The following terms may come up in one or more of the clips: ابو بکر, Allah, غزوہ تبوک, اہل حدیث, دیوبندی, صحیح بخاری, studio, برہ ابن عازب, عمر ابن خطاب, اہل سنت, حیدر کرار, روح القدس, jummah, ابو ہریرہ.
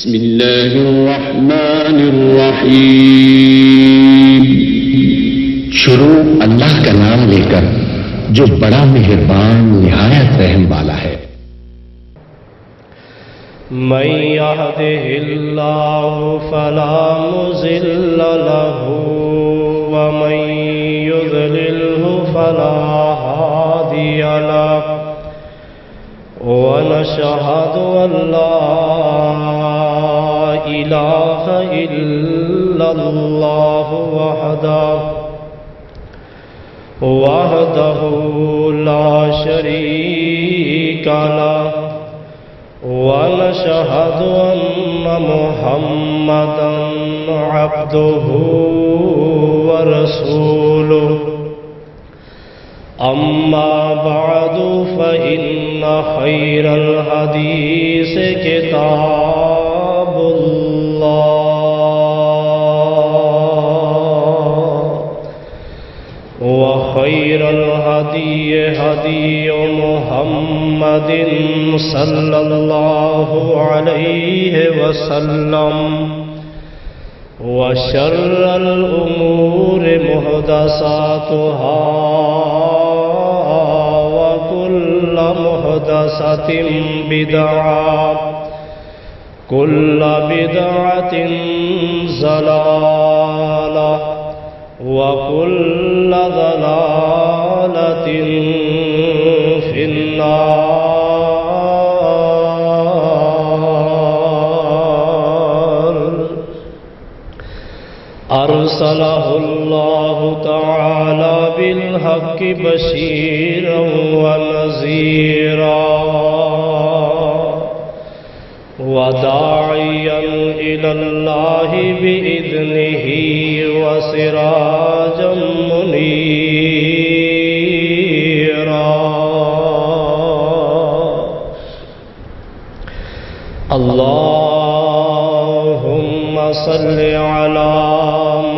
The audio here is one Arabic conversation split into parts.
بسم الله الرحمن الرحیم. شروع اللہ کا نام لے کر جو بڑا مہربان نہایت رحم والا ہے. من یهده اللہ فلا مضل له ومن یضلله فلا هادی له وَنَشْهَدُ أَنْ لَا إِلَٰهَ إِلَّا اللَّهُ وَحْدَهُ لَا شَرِيكَ لَهُ وَنَشْهَدُ أَنَّ مُحَمَّدًا عَبْدُهُ وَرَسُولُهُ. أما بعد فإن خير الحديث كتاب الله وخير الهدي هدي محمد صلى الله عليه وسلم وشر الأمور محدثاتها محدثة بدعة كل بدعة ضلالة وكل ضلالة في النار. أرسله الله تعالى بالحق بشيرا ونذيرا وداعيا إلى الله بإذنه وسراجا منيرا. اللهم صل على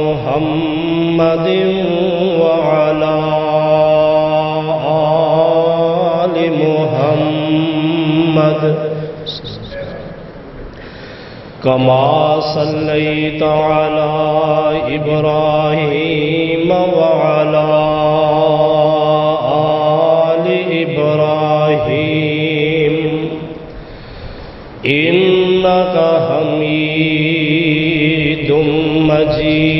محمد كما صليت على إبراهيم وعلى آل إبراهيم إنك حميد مجيد.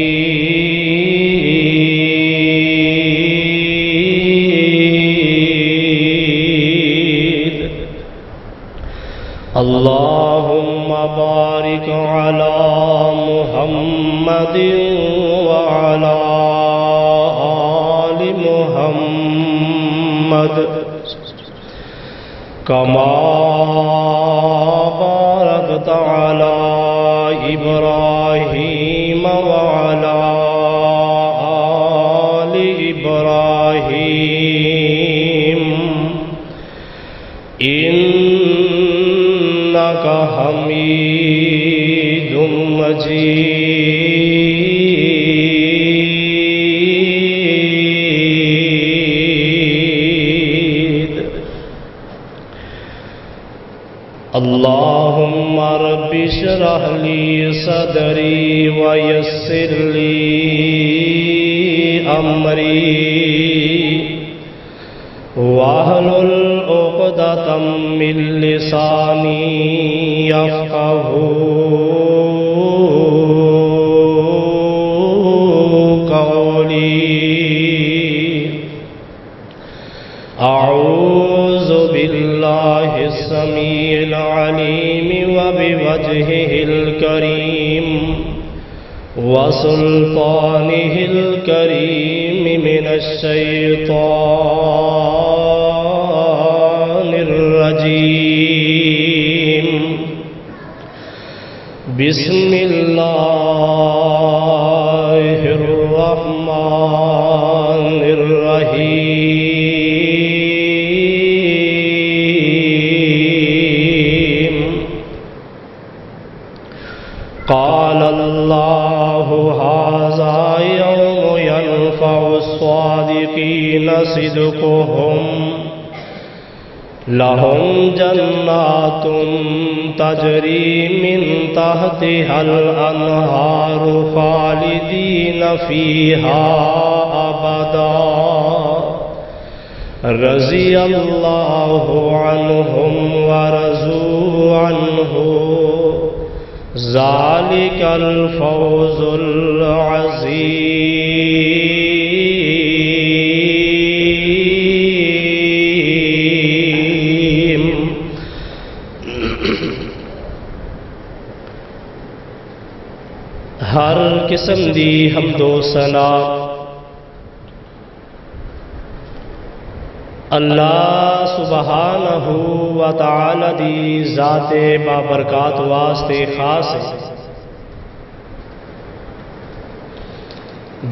اللهم بارك على محمد وعلى آل محمد كما باركت على إبراهيم وعلى آل إبراهيم حمید مجید. اللهم رب اشرح لي صدري ويسر لي أمري واحلل عقدة من لساني يفقهوا قولي. أعوذ بالله السميع العليم وبوجهه الكريم وسلطانه الكريم من الشيطان الرجيم. بسم الله الرحمن الرحيم. قال الله هذا يوم ينفع الصادقين صدقهم لهم جنات تجري من تحتها الأنهار خالدين فيها أبدا رضي الله عنهم ورضوا عنه ذلك الفوز العظيم. ہر قسم دی حمد و ثنا اللہ سبحانہ و تعالی دی ذات بابرکات واسطے خاص ہے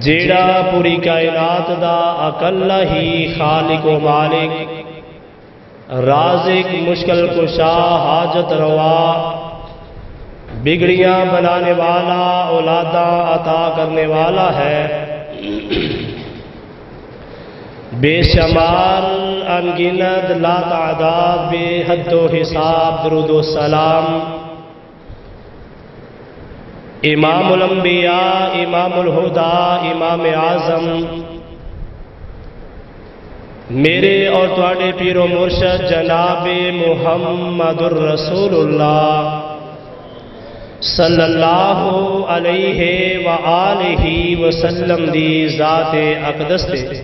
جیڑا پوری کائنات دا اکلا ہی خالق و مالک رازق مشکل کشا حاجت روا بگڑیاں بنانے والا اولادا عطا کرنے والا ہے. بے شمار ان گنت لا تعداد بے حد و حساب درود و سلام امام الانبیاء امام الہدیٰ امام اعظم میرے اور تواڈے پیر و مرشد جناب محمد الرسول اللہ صلی اللہ علیہ وآلہ وسلم دی ذات اقدس تے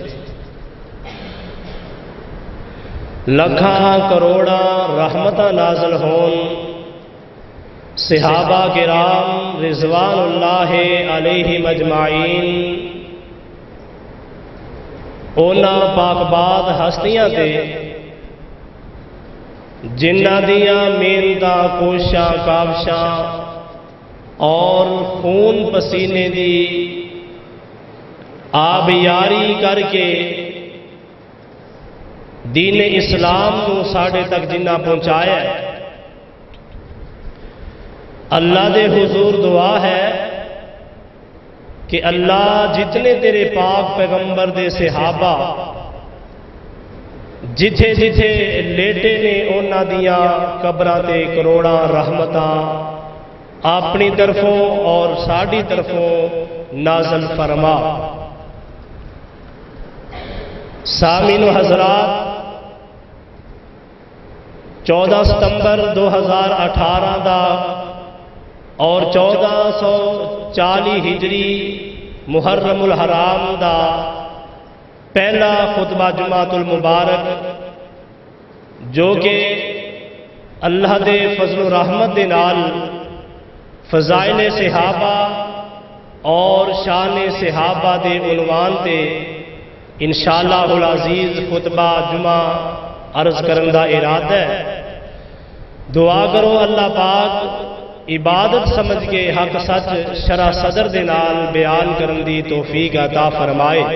لکھاں کروڑاں رحمتاں نازل ہون صحابہ کرام رضوان اللہ علیہ مجمعین اونا پاک باد ہستیاں تے جنہ دیاں محنتاں کوششاں کاوشاں اور خون پسینے دی آبیاری کر کے دین اسلام کو ساڑھے تک جنہ پہنچایا ہے. اللہ دے حضور دعا ہے کہ اللہ جتنے تیرے پاک پیغمبر دے صحابہ جتھے جتھے لیٹے نے انہاں دیاں قبراں تے کروڑاں رحمتاں اپنی طرفوں اور ساڑی طرفوں نازل فرما. سامعین و حضرات 14 ستمبر 2018 دا اور 1440 ہجری محرم الحرام دا پہلا خطبہ جمعۃ المبارک جو کہ اللہ دے فضل و رحمت دے نال فضائل صحابہ اور شان صحابہ دے عنوان تے انشاءاللہ العزیز خطبہ جمعہ عرض کرن دا ارادہ ہے. دعا کرو اللہ پاک عبادت سمجھ کے حق سچ شرح صدر دے نال بیان کرن دی توفیق عطا فرمائے.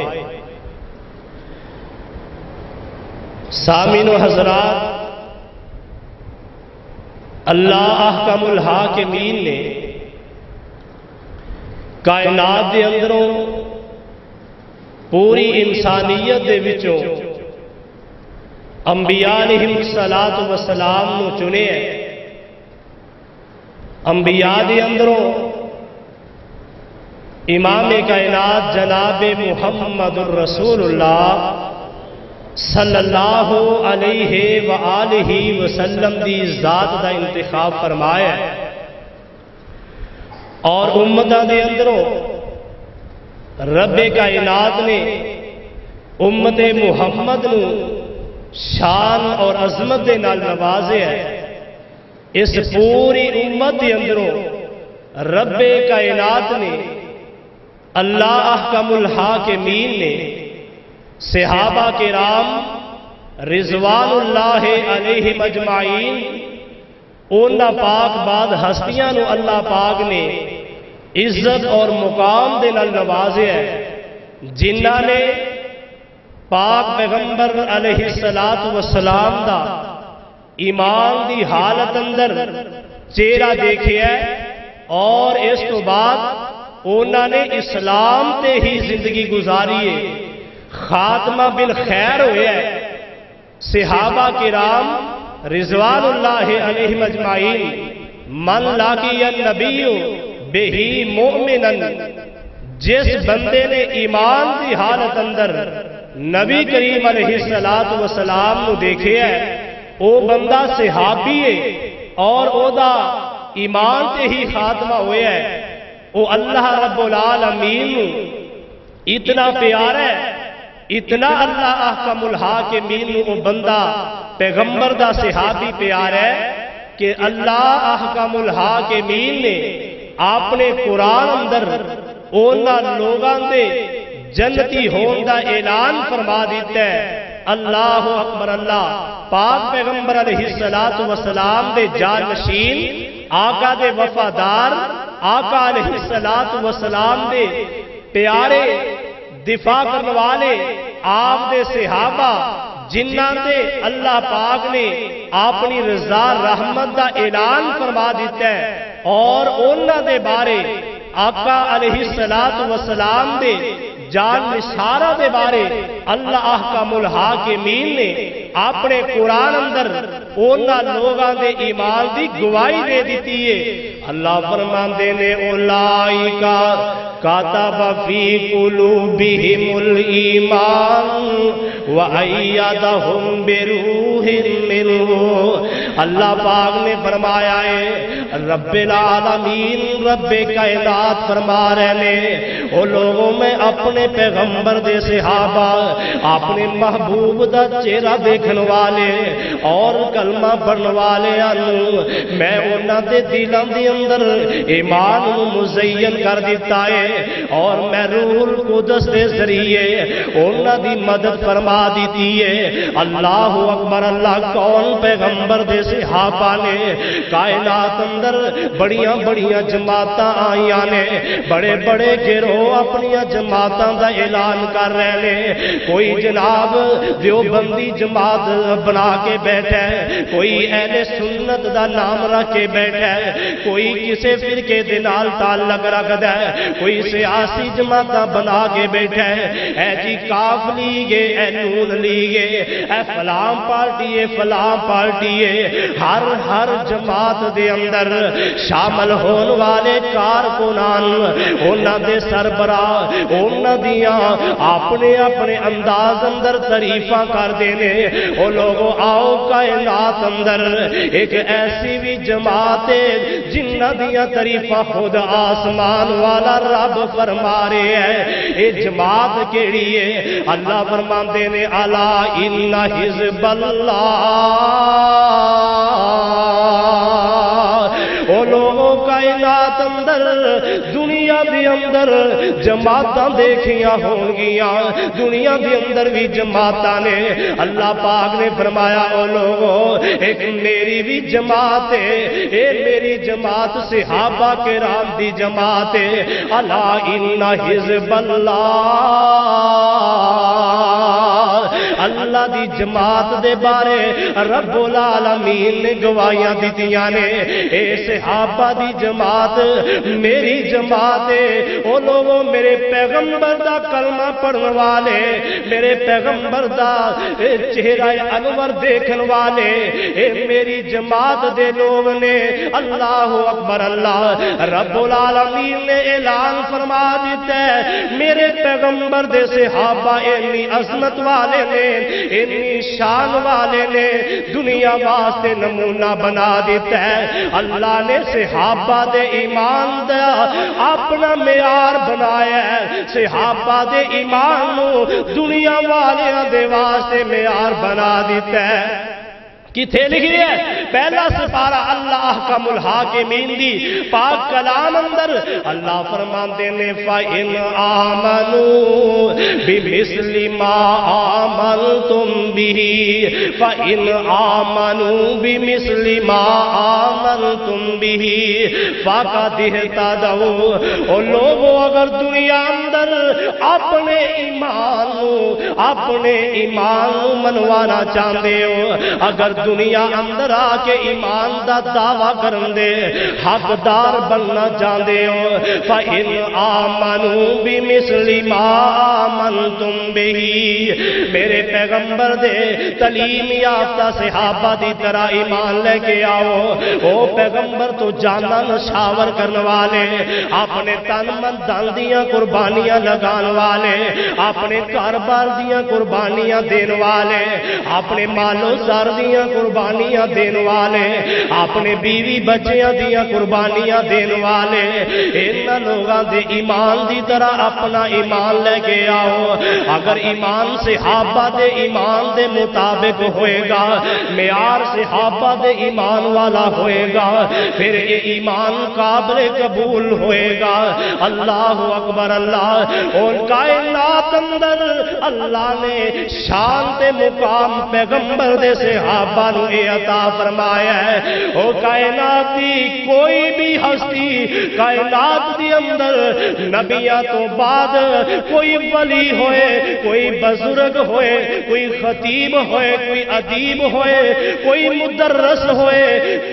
سامعین و حضرات اللہ احکم الحاکمین نے کائنات دے اندروں پوری انسانیت دے وچوں انبیاء علیہم الصلوۃ والسلام نو چنے ہے. انبیاء دے اندروں امام کائنات جناب محمد الرسول اللہ صلی اللہ علیہ وآلہ وسلم دی ذات دا انتخاب فرمایا ہے اور امتاں دے اندروں رب کائنات نے امت محمد نو شان اور عظمت دے نال نوازیا ہے. اس پوری امت دے اندروں رب کائنات نے اللہ احکم الحاکمین نے صحابہ کرام رضوان اللہ علیہ مجمعین اونا پاک بعد ہستیاں نو اللہ پاک نے عزت اور مقام دے نال نوازیا ہے جنہ نے پاک پیغمبر علیہ السلام دا ایمان دی حالت اندر چہرہ دیکھیا ہے اور اس تو بعد اونا نے اسلام تے ہی زندگی گزاری ہے. خاتمہ بالخیر ہویا ہے صحابہ کرام رضوان اللہ علیہم اجمعین من لاقی النبی بہی مؤمنن، جس بندے نے ایمان کی حالت اندر نبی کریم علیہ السلام کو دیکھے ہے وہ بندہ صحابی ہے اور وہ دا ایمان تے ہی خاتمہ ہوئے ہے، وہ اللہ رب العالمین اتنا پیار ہے، اتنا اللہ احکم الحاکمین وہ بندہ پیغمبر دا صحابی پیار ہے کہ اللہ احکم الحاکمین نے اپنے قرآن اندر اونا لوگاں دے جنتی ہون دا اعلان فرما دیتا ہے۔ اللہ اکبر اللہ پاک پیغمبر علیہ السلام دے جانشین آقا دے وفادار آقا علیہ السلام دے پیارے دفاع کرنے والے آپ دے صحابہ جنہاں دے اللہ پاک نے اپنی رضا رحمت دا اعلان فرما دیتا ہے اور اونا دے بارے آقا علیہ السلام دے جان نشارہ دے بارے اللہ احکم الحاکمین نے اپنے قرآن اندر اونا لوگاں دے ایمان دی گواہی دے دیتی ہے۔ اللہ فرماندے نے اولئک کتب فی قلوبہم الایمان وَأَيَّدَهُمْ بِرُوحٍ مِّنْهُ، اللہ پاک نے فرمایا ہے رب العالمین رب کائنات فرما رہے ہیں وہ لوگوں میں اپنے پیغمبر دے صحابہ اپنے محبوب دا چہرہ دیکھنے والے اور کلمہ پڑھنے والے میں انہاں دے دلاں دے اندر ایمان مزین کر دیتا ہے اور میں روح القدس دے ذریعے انہاں دی مدد فرما دیتی ہے۔ اللہ اکبر اللہ کون پیغمبر دے صحابہ نے کائنات اندر بڑیاں بڑیاں جماعتاں آئیاں نے، بڑے بڑے گروہ اپنیاں جماعتاں دا اعلان کر رہے ہیں، کوئی جناب دیوبندی جماعت بنا کے بیٹھا ہے، کوئی اہل سنت دا نام رکھ کے بیٹھا ہے، کوئی کسے فرقے دے نال تعلق رکھدا ہے، کوئی سیاسی جماعتاں بنا کے بیٹھا ہے، اے جی کاف لیگ اے نون لیگ اے فلاں پارٹی اے فلاں پارٹی اے، ہر جماعت دے اندر شامل ہون والے کارکنان انہاں دے سربراہ انہاں دیاں اپنے اپنے انداز اندر تعریفاں کر دینے۔ او لوگوں آؤ کائنات اندر ایک ایسی بھی جماعت ہے جنہاں دیاں تعریفاں خود آسمان والا رب فرما رہے ہیں، اے جماعت کیڑی ہے؟ اللہ فرماندے نے الا ان حزب اللہ، او لوگوں کائنات اندر دنیا دے اندر جماعتاں دیکھیاں ہونگیاں، دنیا دے اندر بھی جماعتاں نے، اللہ پاک نے فرمایا او لوگوں ایک میری بھی جماعت ہے، اے میری جماعت صحابہ کرام دی جماعت ہے۔ الا ان حزب اللہ، اللہ دی جماعت دے بارے رب العالمین نے گواہیاں دیتیاں نے، اے صحابہ دی جماعت میری جماعت ہے، او لوگوں میرے پیغمبر دا کلمہ پڑھن والے، میرے پیغمبر دا چہرہ انور دیکھن والے، اے میری جماعت دے لوگ نے۔ اللہ اکبر اللہ رب العالمین نے اعلان فرما دیتا ہے میرے پیغمبر دے صحابہ اتنی عظمت والے نے، اتنی شان والے نے، دنیا واسطے نمونہ بنا دیتا ہے۔ اللہ نے صحابہ دے ایمان دا اپنا معیار بنایا ہے، صحابہ دے ایمان نو دنیا والیاں دے واسطے معیار بنا دیتا ہے۔ کتھے لکھ رہے ہیں پہلا سپارہ اللہ احکم الحاکمین دی پاک کلام اندر، اللہ فرماندے نے فَإِنْ آمَنُوا بِمِثْلِ مَا آمَنْتُمْ بِهِ، فَإِنْ آمَنُوا بِمِثْلِ مَا آمَنْتُمْ بِهِ فَقَدِ اہتدوا۔ اور لوگوں اگر دنیا اندر اپنے ایمان منوانا چاہتے ہو، اگر دنیا اندر آ کے ایمان دا دعویٰ کرن دے حقدار بننا چاہندے ہو. فَإِنْ آمَنُوا بِمِثْلِ مَا آمَنْتُمْ بِهِ، میرے پیغمبر دے تعلیم یافتہ صحابہ دی طرح ایمان لے کے آؤ. او پیغمبر تو جانا نشاور کرنے والے، اپنے تن من دل دیاں قربانیاں لگان والے، اپنے کاروبار دیاں قربانیاں دین والے، اپنے مال و سر دیاں قربانیاں دین والے، اپنے بیوی بچیاں دیاں قربانیاں دین والے، انہاں لوگاں دے ایمان دی طرح اپنا ایمان لے کے آؤ. اگر ایمان صحابہ دے ایمان دے مطابق ہوئے گا، معیار صحابہ دے ایمان والا ہوئے گا، پھر یہ ایمان قابل قبول ہوئے گا. اللہ اکبر اللہ. اور کائنات اندر اللہ نے شان تے مقام پیغمبر دے صحابہ نو عطا فرمایا ہے. او کائنات دی کوئی بھی ہستی کائنات دے اندر نبیاں تو بعد کوئی ولی ہوئے، کوئی بزرگ ہوئے، کوئی خطیب ہوئے، کوئی ادیب ہوئے، کوئی مدرس ہوئے،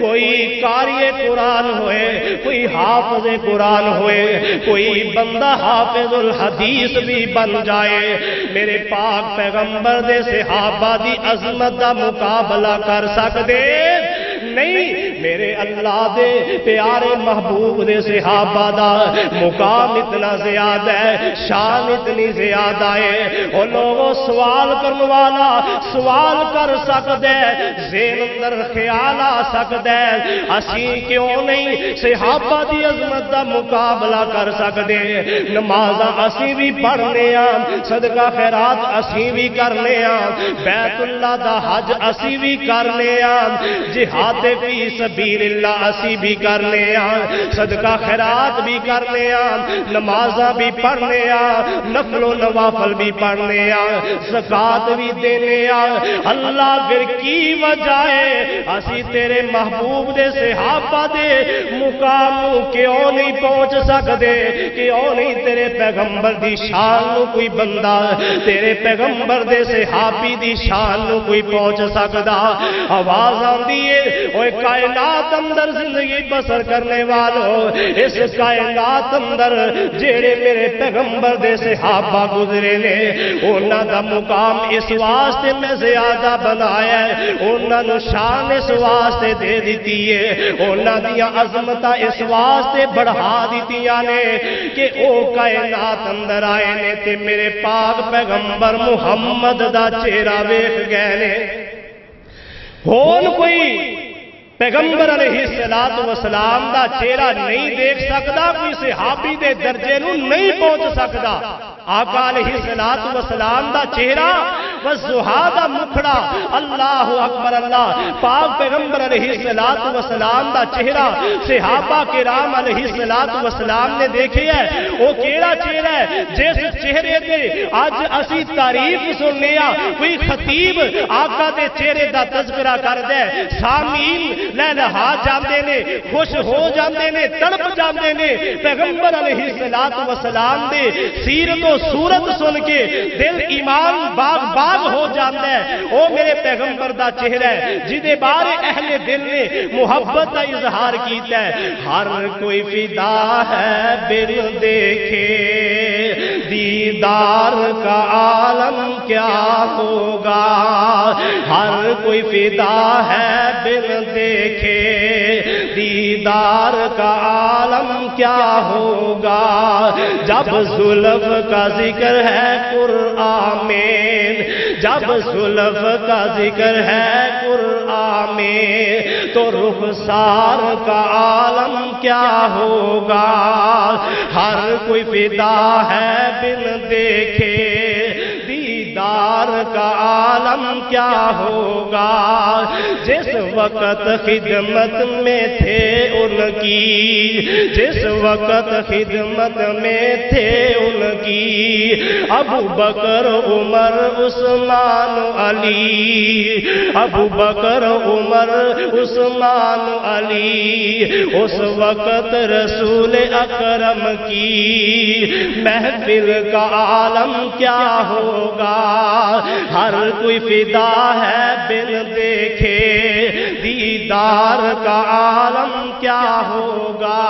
کوئی قاری قرآن ہوئے، کوئی حافظ قرآن ہوئے، کوئی بندہ حافظ الحدیث بھی بن جائے. میرے پاک پیغمبر دے صحابہ دی عظمت دا مقابلہ کر سکتے نہیں. میرے اللہ دے پیارے محبوب دے صحابہ دا مقام اتنا زیادہ ہے، شان اتنی زیادہ ہے. اور لوگوں سوال کرنے والا سوال کر سکتے، ذہن اندر خیال آ سکتے اسی کیوں نہیں صحابہ دی عظمت دا مقابلہ کر سکتے. نمازاں اسی بھی پڑھنے ہاں، صدقہ خیرات اسی بھی کرنے ہاں، بیت اللہ دا حج اسی بھی کرنے ہاں، جہاد فی سبیل اللہ اسی بھی کرنے آن، صدقہ خیرات بھی کرنے آن، نمازہ بھی پڑھنے آن، نفل و نوافل بھی پڑھنے آن، زکاة بھی دینے آن. اللہ پھر کی وجہ ہے اسی تیرے محبوب دے صحابہ دے مقاموں کیوں نہیں پہنچ سکتے؟ کیوں نہیں تیرے پیغمبر دی شانوں کوئی بندہ تیرے پیغمبر دے صحابی دی شانوں کوئی پہنچ سکتا؟ آواز آن دیئے اوے کائنات اندر زندگی بسر کرنے والوں، اس کائنات اندر جیڑے میرے پیغمبر دے صحابہ گزرے نے انہاں دا مقام اس واسطے میں زیادہ بنایا ہے، انہاں نو شان اس واسطے دے دیتی ہے، انہاں دیاں عظمتاں اس واسطے بڑھا دیتیاں نے کہ او کائنات اندر آئے نے تے میرے پاک پیغمبر محمد دا چہرہ ویکھ گئے نے. ہون کوئی پیغمبر علیہ السلام دا چہرہ نہیں دیکھ سکتا، کوئی صحابی دے درجے نو نہیں پہنچ سکتا. آقا علیہ السلام دا چہرہ والزہا دا مکھڑا، اللہ اکبر اللہ. پاک پیغمبر علیہ السلام دا چہرہ صحابہ کرام علیہ السلام نے دیکھے ہے. وہ کیڑا چہرہ ہے جس چہرے دے آج اسی تعریف سننے آ؟ کوئی خطیب آقا دے چہرے دا تذکرہ کر دے، سامعین لے لہا جاندے نے، خوش ہو جاندے نے، تڑپ جاندے نے. پیغمبر علیہ السلام دے سیرت و صورت سن کے دل ایمان باغ باغ ہو جاندے. او میرے پیغمبر دا چہرہ ہے جدے بارے اہل دل نے محبت دا اظہار کیتا ہے. ہر کوئی فدا ہے بر دیکھے دیدار کا عالم کیا ہوگا، ہر کوئی فدا ہے بر دیکھے دیدار کا عالم کیا ہوگا. جب زلف کا ذکر ہے قرآن میں، جب زلف کا ذکر ہے قرآن میں، تو رخسار کا عالم کیا ہوگا. ہر کوئی فدا ہے بن دیکھے دیدار کا عالم کیا ہوگا. جس وقت خدمت میں تھے ان کی، جس وقت خدمت میں تھے ان کی، ابو بکر عمر عثمان علی، ابو بکر عمر عثمان علی، اس وقت رسول اکرم کی محفل کا عالم کیا ہوگا. ہر کوئی فدا ہے بن دیکھے دیدار کا عالم کیا ہوگا.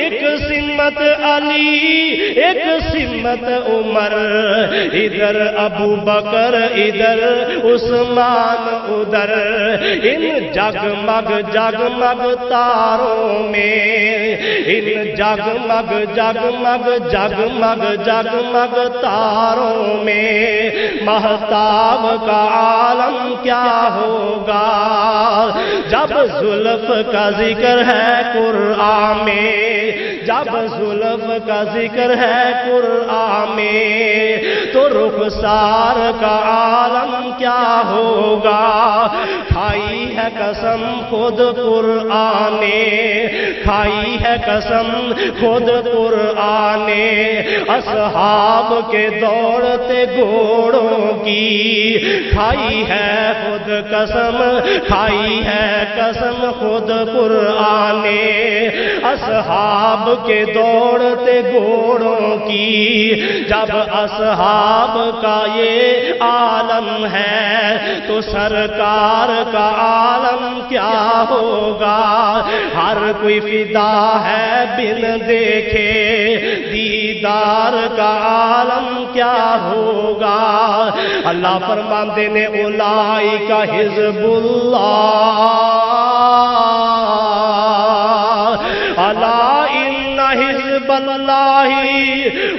ایک سمت علی ایک سمت عمر، ادھر ابو بکر ادھر عثمان ادھر، ان جگمگ جگمگ تاروں میں، ان جگمگ جگمگ جگمگ جگمگ تاروں میں مہتاب کا عالم کیا ہوگا. جب زلف کا ذکر ہے قرآن میں، جب زلف کا ذکر ہے قرآن میں، تو رخسار کا عالم کیا ہوگا. کھائی ہے قسم خود قرآن نے، کھائی ہے قسم خود قرآن نے اصحاب کے دوڑتے گھوڑوں کی، کھائی ہے خود قسم، کھائی ہے قسم خود قرآن نے اصحاب کے دوڑتے گھوڑوں کی. جب اصحاب کا یہ عالم ہے تو سرکار کا عالم کیا ہوگا. ہر کوئی فدا ہے بن دیکھے دیدار کا عالم کیا ہوگا. اللہ فرماندے نے اولئک حزب اللہ، الا ان حزب اللہ.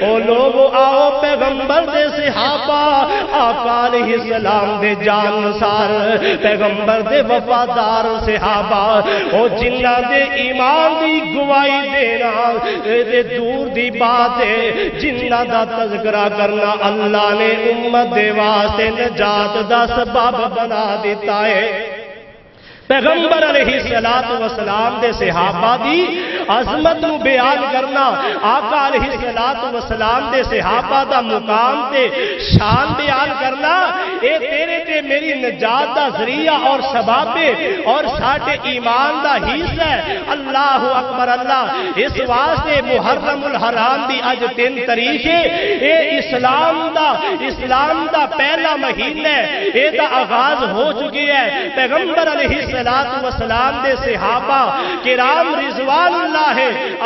او لوگو آؤ پیغمبر دے صحابہ، آپ علیہ السلام دے جان سار، پیغمبر دے وفادار صحابہ، او جنہ دے ایمان دی گواہی دینا، دے دور دی بات ہے جنہ دا تذکرہ کرنا. اللہ نے امت دے واسطے نجات دا سبب بنا دیتا ہے. پیغمبر علیہ السلام دے صحابہ دی عظمت نو بیان کرنا، آقا علیہ السلام دے صحابہ دا مقام تے شان بیان کرنا، اے تیرے تے میری نجات دا ذریعہ اور سبب اور ساٹے ایمان دا حصہ ہے. اللہ اکبر اللہ. اس واسطے محرم الحرام دی اج 3 تاریخ اے اسلام دا پہلا مہینہ ہے، اے دا آغاز ہو چکی ہے. پیغمبر علیہ السلام دے صحابہ کرام رضوان اللہ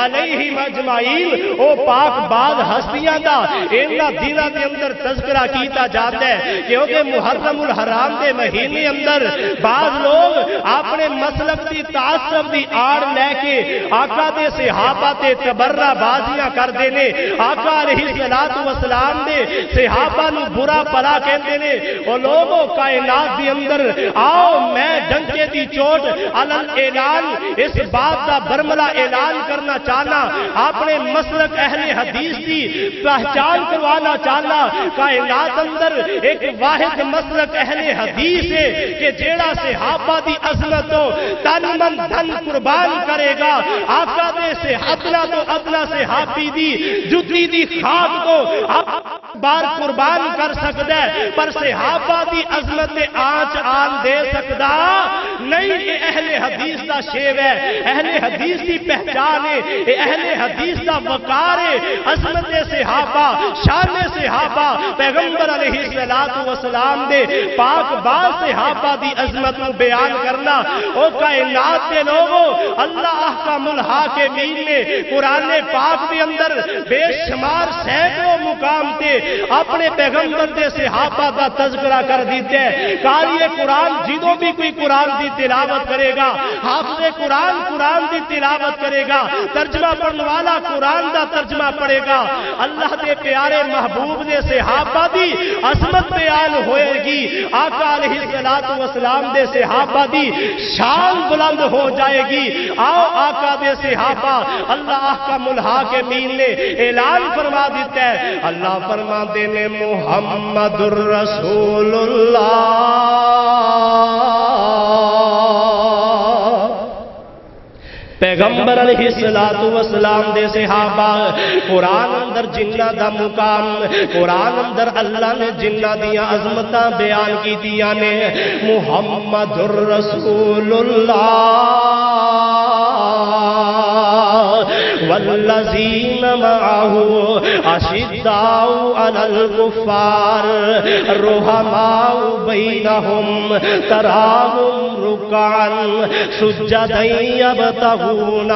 علیہم اجمعین، او پاک باز ہستیاں دا انہاں دنہاں دے اندر تذکرہ کیتا جاتا ہے، کیونکہ محرم الحرام دے مہینے اندر بعض لوگ اپنے مسلک دی تعصب دی آڑ لے کے آقا دے صحابہ تے تبرہ بازیاں کر دینے، آقا علیہ السلام دے صحابہ نو برا پلا کہندے نے. او لوگوں کائنات دے اندر آؤ، میں ڈنکے دی چوٹ علل اعلان اس بات دا برملا اعلان کرنا چاہنا، اپنے مسلک اہل حدیث دی پہچان کروانا چاہنا. کائنات اندر ایک واحد مسلک اہل حدیث ہے کہ جیڑا صحابہ دی عظمت تو تن من دھن قربان کرے گا، آقا دے سے ادنا تو ادنا صحابی دی جُتی دی خاک کو بار قربان کر سکتا ہے، پر صحابہ دی عظمت آنچ آن دے سکتا نہیں. یہ اہل حدیث دا شیو ہے، اہل حدیث دی پہچان ہے، اہل حدیث دا وقار ہے. عظمت صحابہ، شان صحابہ، پیغمبر علیہ السلام دے پاک باز صحابہ دی عظمت نو بیان کرنا. او کائنات دے لوگوں، اللہ احکم الحاکمین نے قرآن پاک دے اندر بے شمار سینکڑوں مقام تے اپنے پیغمبر دے صحابہ دا تذکرہ کر دیتے ہیں. قاری قرآن جنہوں بھی کوئی قرآن دی تلاوت کرے گا، حافظ قرآن قرآن دی تلاوت کرے گا، ترجمہ پڑھنے والا قرآن دا ترجمہ پڑھے گا. اللہ دے پیارے محبوب دے صحابہ دی عظمت بیان ہوئے گی، آقا علیہ السلام دے صحابہ دی شان بلند ہو جائے گی. آؤ آقا دے صحابہ. اللہ کا الحاکمین نے اعلان فرما دیتا ہے. اللہ فرما دینے محمد الرسول اللہ. پیغمبر علیہ السلام دے صحابہ، قرآن اندر جنہ دا مقام، قرآن اندر اللہ نے جنہ دیا عظمتہ بیان کی دیا نے. محمد الرسول اللہ والذین معه اشداء على الكفار رحماء بینہم تراہم رکعا سجدا یبتغون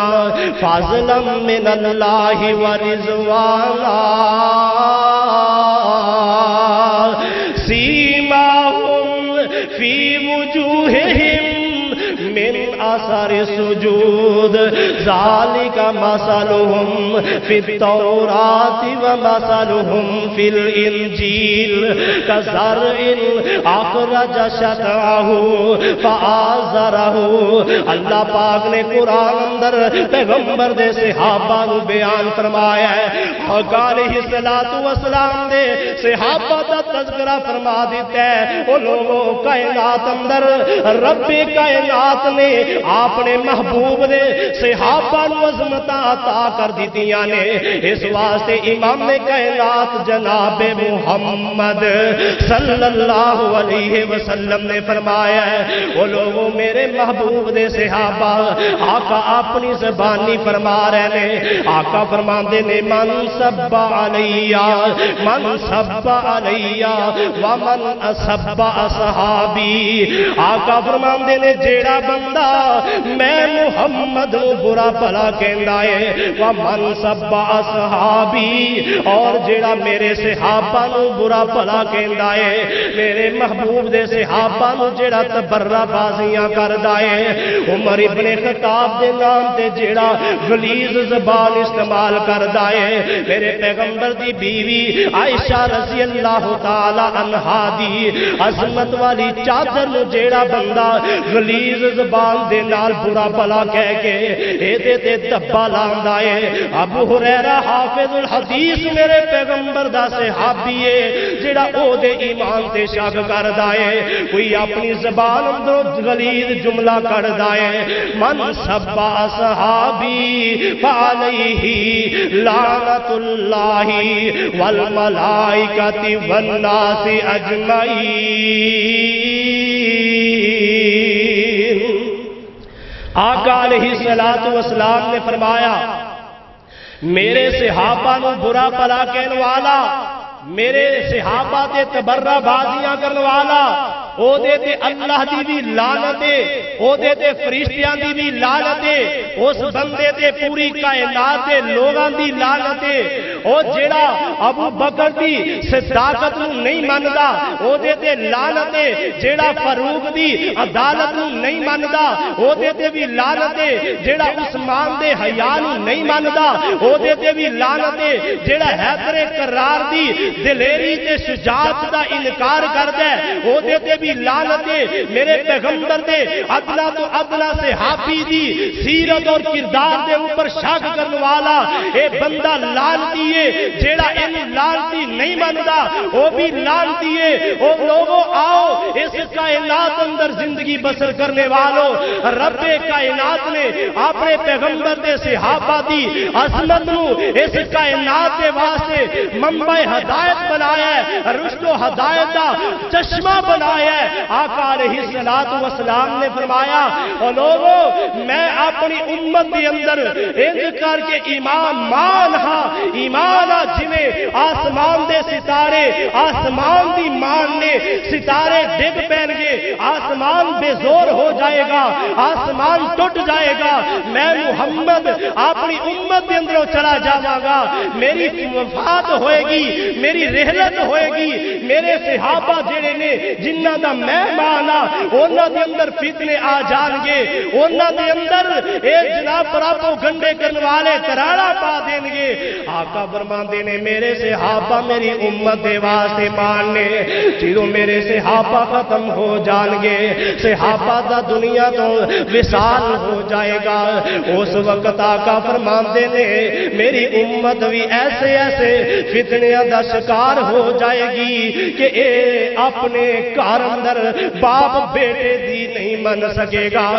فضلا من اللہ ورضوانا سیماہم فی وجوہہم من اثر سجود ذالک مثلہم فی التوراۃ ومثلہم فی الانجیل کزرع اخرج شطعہ فآزرہ. اللہ پاک نے قرآن اندر پیغمبر دے صحابہ کو بیان فرمایا ہے، حق علیہ السلام دے صحابہ دا تذکرہ فرما دیتا ہے. وہ لوگوں کائنات اندر رب کائنات نے اپنے محبوب نے صحابہ نو عظمتاں عطا کر دیتیاں نے. اس واسطے امام کائنات جناب محمد صلی اللہ علیہ وسلم نے فرمایا ہے، وہ لوگوں میرے محبوب نے صحابہ آقا اپنی زبانی فرما رہے نے. آقا فرماندے نے من سب علیہ ومن اسب اصحابی. آقا فرماندے نے جیڑا بندہ میں محمد برا بھلا کہندا ہے ومن سب اصحابی، اور جیڑا میرے صحابہ نو برا بھلا کہندا ہے، میرے محبوب دے صحابہ نو جیڑا تبرہ بازیاں کردا ہے، عمر ابن خطاب دے نام تے جیڑا غلیظ زبان استعمال کردا ہے، میرے پیغمبر دی بیوی عائشہ رضی اللہ تعالی عنہا دی عظمت والی چادر نو جیڑا بندہ غلیظ زبان دے نال برا بھلا کہہ کے ایدے تے دھبا لاندا ہے. ابو ہریرہ حافظ الحدیث میرے پیغمبر دا صحابی ہے جڑا او دے ایمان تے شک کردا ہے، کوئی اپنی زبان اندر غلیظ جملہ کڈدا ہے من سب اصحابی فعلیہ لعنت اللہ والملائکۃ والناس اجمعین. آقا علیہ السلام نے فرمایا میرے صحابہ نو برا بھلا کہن والا، میرے صحابہ تے تبرہ بازیاں کرن والا، او دے تے اللہ دی بھی لعنت ہے، او دے تے فرشتیاں دی بھی لعنت ہے، اس بندے تے پوری کائنات دے لوگاں دی لعنت ہے. او جیڑا ابو بکر دی صداقت نو نہیں مندا او دے تے لعنت ہے، جیڑا فاروق دی عدالت نو نہیں مندا او دے تے بھی لعنت ہے، جیڑا عثمان دے حیا نو نہیں مندا او دے تے بھی لعنت ہے، جیڑا حیدر کرار دی دلیری تے شجاعت دا انکار کردا ہے او دے تے بھی لعنت ہے. میرے پیغمبر دے ادنا تو ادنا صحابی دی سیرت اور کردار دے اوپر شک کرنے والا اے بندہ لعنتی ہے، جیڑا اینو لعنتی نہیں مندا او بھی لعنتی ہے. او لوگوں آؤ، اس کائنات اندر زندگی بسر کرنے والوں، رب کائنات نے اپنے پیغمبر دے صحابہ دی عظمت نو اس کائنات دے واسطے منبع ہدایت بنایا ہے، رشد و ہدایت دا چشمہ بنایا ہے. آقا علیہ السلام نے فرمایا او لوگو میں اپنی امت دے اندر انج کر کے ایمان ہاں جنہیں آسمان دے ستارے، آسمان دی مان نے ستارے ڈگ پہن گے، آسمان بے زور ہو جائے گا، آسمان ٹوٹ جائے گا، میں محمد اپنی امت دے اندروں چلا جاواں گا، میری وفات ہوئے گی، میری رحلت ہوئے گی. میرے صحابہ جڑے نے جنہ دا میں مانا انہاں دے اندر فتنے آ جان گے، انہاں دے اندر اے جناب پراپو گنڈے کرنے والے تراڑا پا دیں گے. آقا فرماندے نے میرے صحابہ میری امت دے واسطے مان نے، جدوں میرے صحابہ ختم ہو جان گے، صحابہ دا دنیا تو وصال ہو جائے گا، اس وقت آقا فرماندے نے میری امت بھی ایسے ایسے فتنے دا شکار ہو جائے گی کہ اے اپنے گھر اندر باپ بیٹے دی نہیں من سکے گا،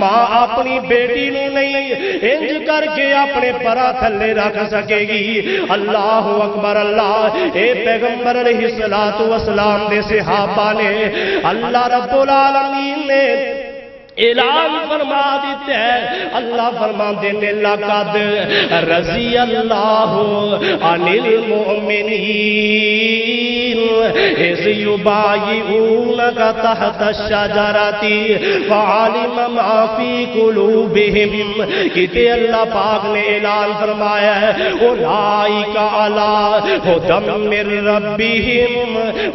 ماں اپنی بیٹی نو نہیں انج کر کے اپنے پرا تھلے رکھ سکے گی. اللہ اکبر اللہ. اے پیغمبر علیہ السلام دے صحابہ نے اللہ رب العالمین نے اعلان فرما دیتے ہیں. اللہ فرما دیتے لقد رضی اللہ عن المؤمنین اذ یبایعونک تحت الشجرۃ فعلم ما فی قلوبہم. کہتے اللہ پاک نے اعلان فرمایا ہے اولئک علی ھدی من ربہم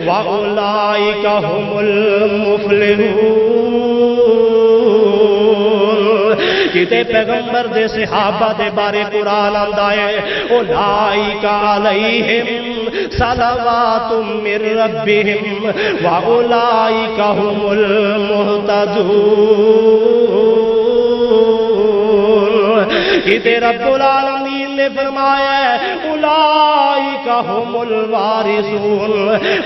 و اولئک ھم المفلحون. کتے پیغمبر دے صحابہ دے بارے قرآن آندائے اولائک علیہم صلوات من ربہم و اولائک ہم المہتدون. کتے رب العالمین نے فرمایا ہے اولائک ہم الوارثون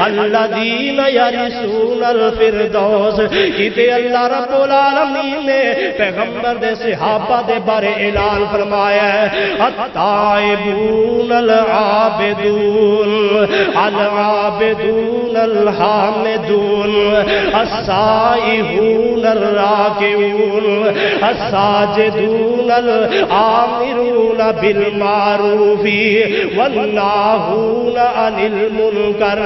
الذین یرثون الفردوس. کتے اللہ رب العالمین نے پیغمبر دے صحابہ دے بارے اعلان فرمایا ہے التائبون العابدون العابدون الحامدون السائحون الراکعون الساجدون العامرون بالمعروف والناهون عن المنکر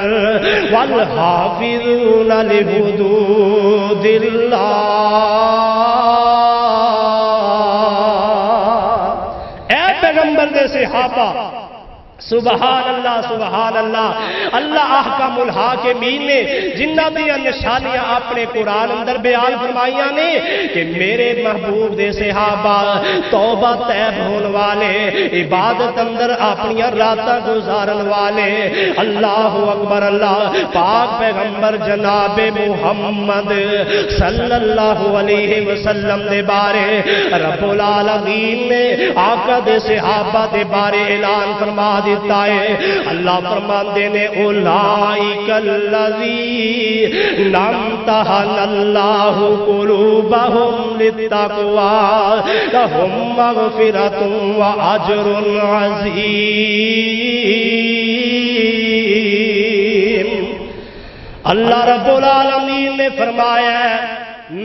والحافظون لحدود اللہ. اے پیغمبر دے صحابہ سبحان اللہ سبحان اللہ. اللہ احکام الحاکمین نے جنہ دیا نشانیاں اپنے قرآن اندر بیان فرمائیاں نے کہ میرے محبوب دے صحابہ توبہ طیب ہون والے عبادت اندر اپنیاں راتاں گزارن والے. اللہ اکبر اللہ. پاک پیغمبر جناب محمد صلی اللہ علیہ وسلم دے بارے رب العالمین نے آقا دے صحابہ دے بارے اعلان فرما دیتا ہے. اللہ فرماتے نے اولائک الذین امتحن اللہ قلوبہم للتقوی لہم مغفرۃ و اجر عظیم. اللہ رب العالمین نے فرمایا ہے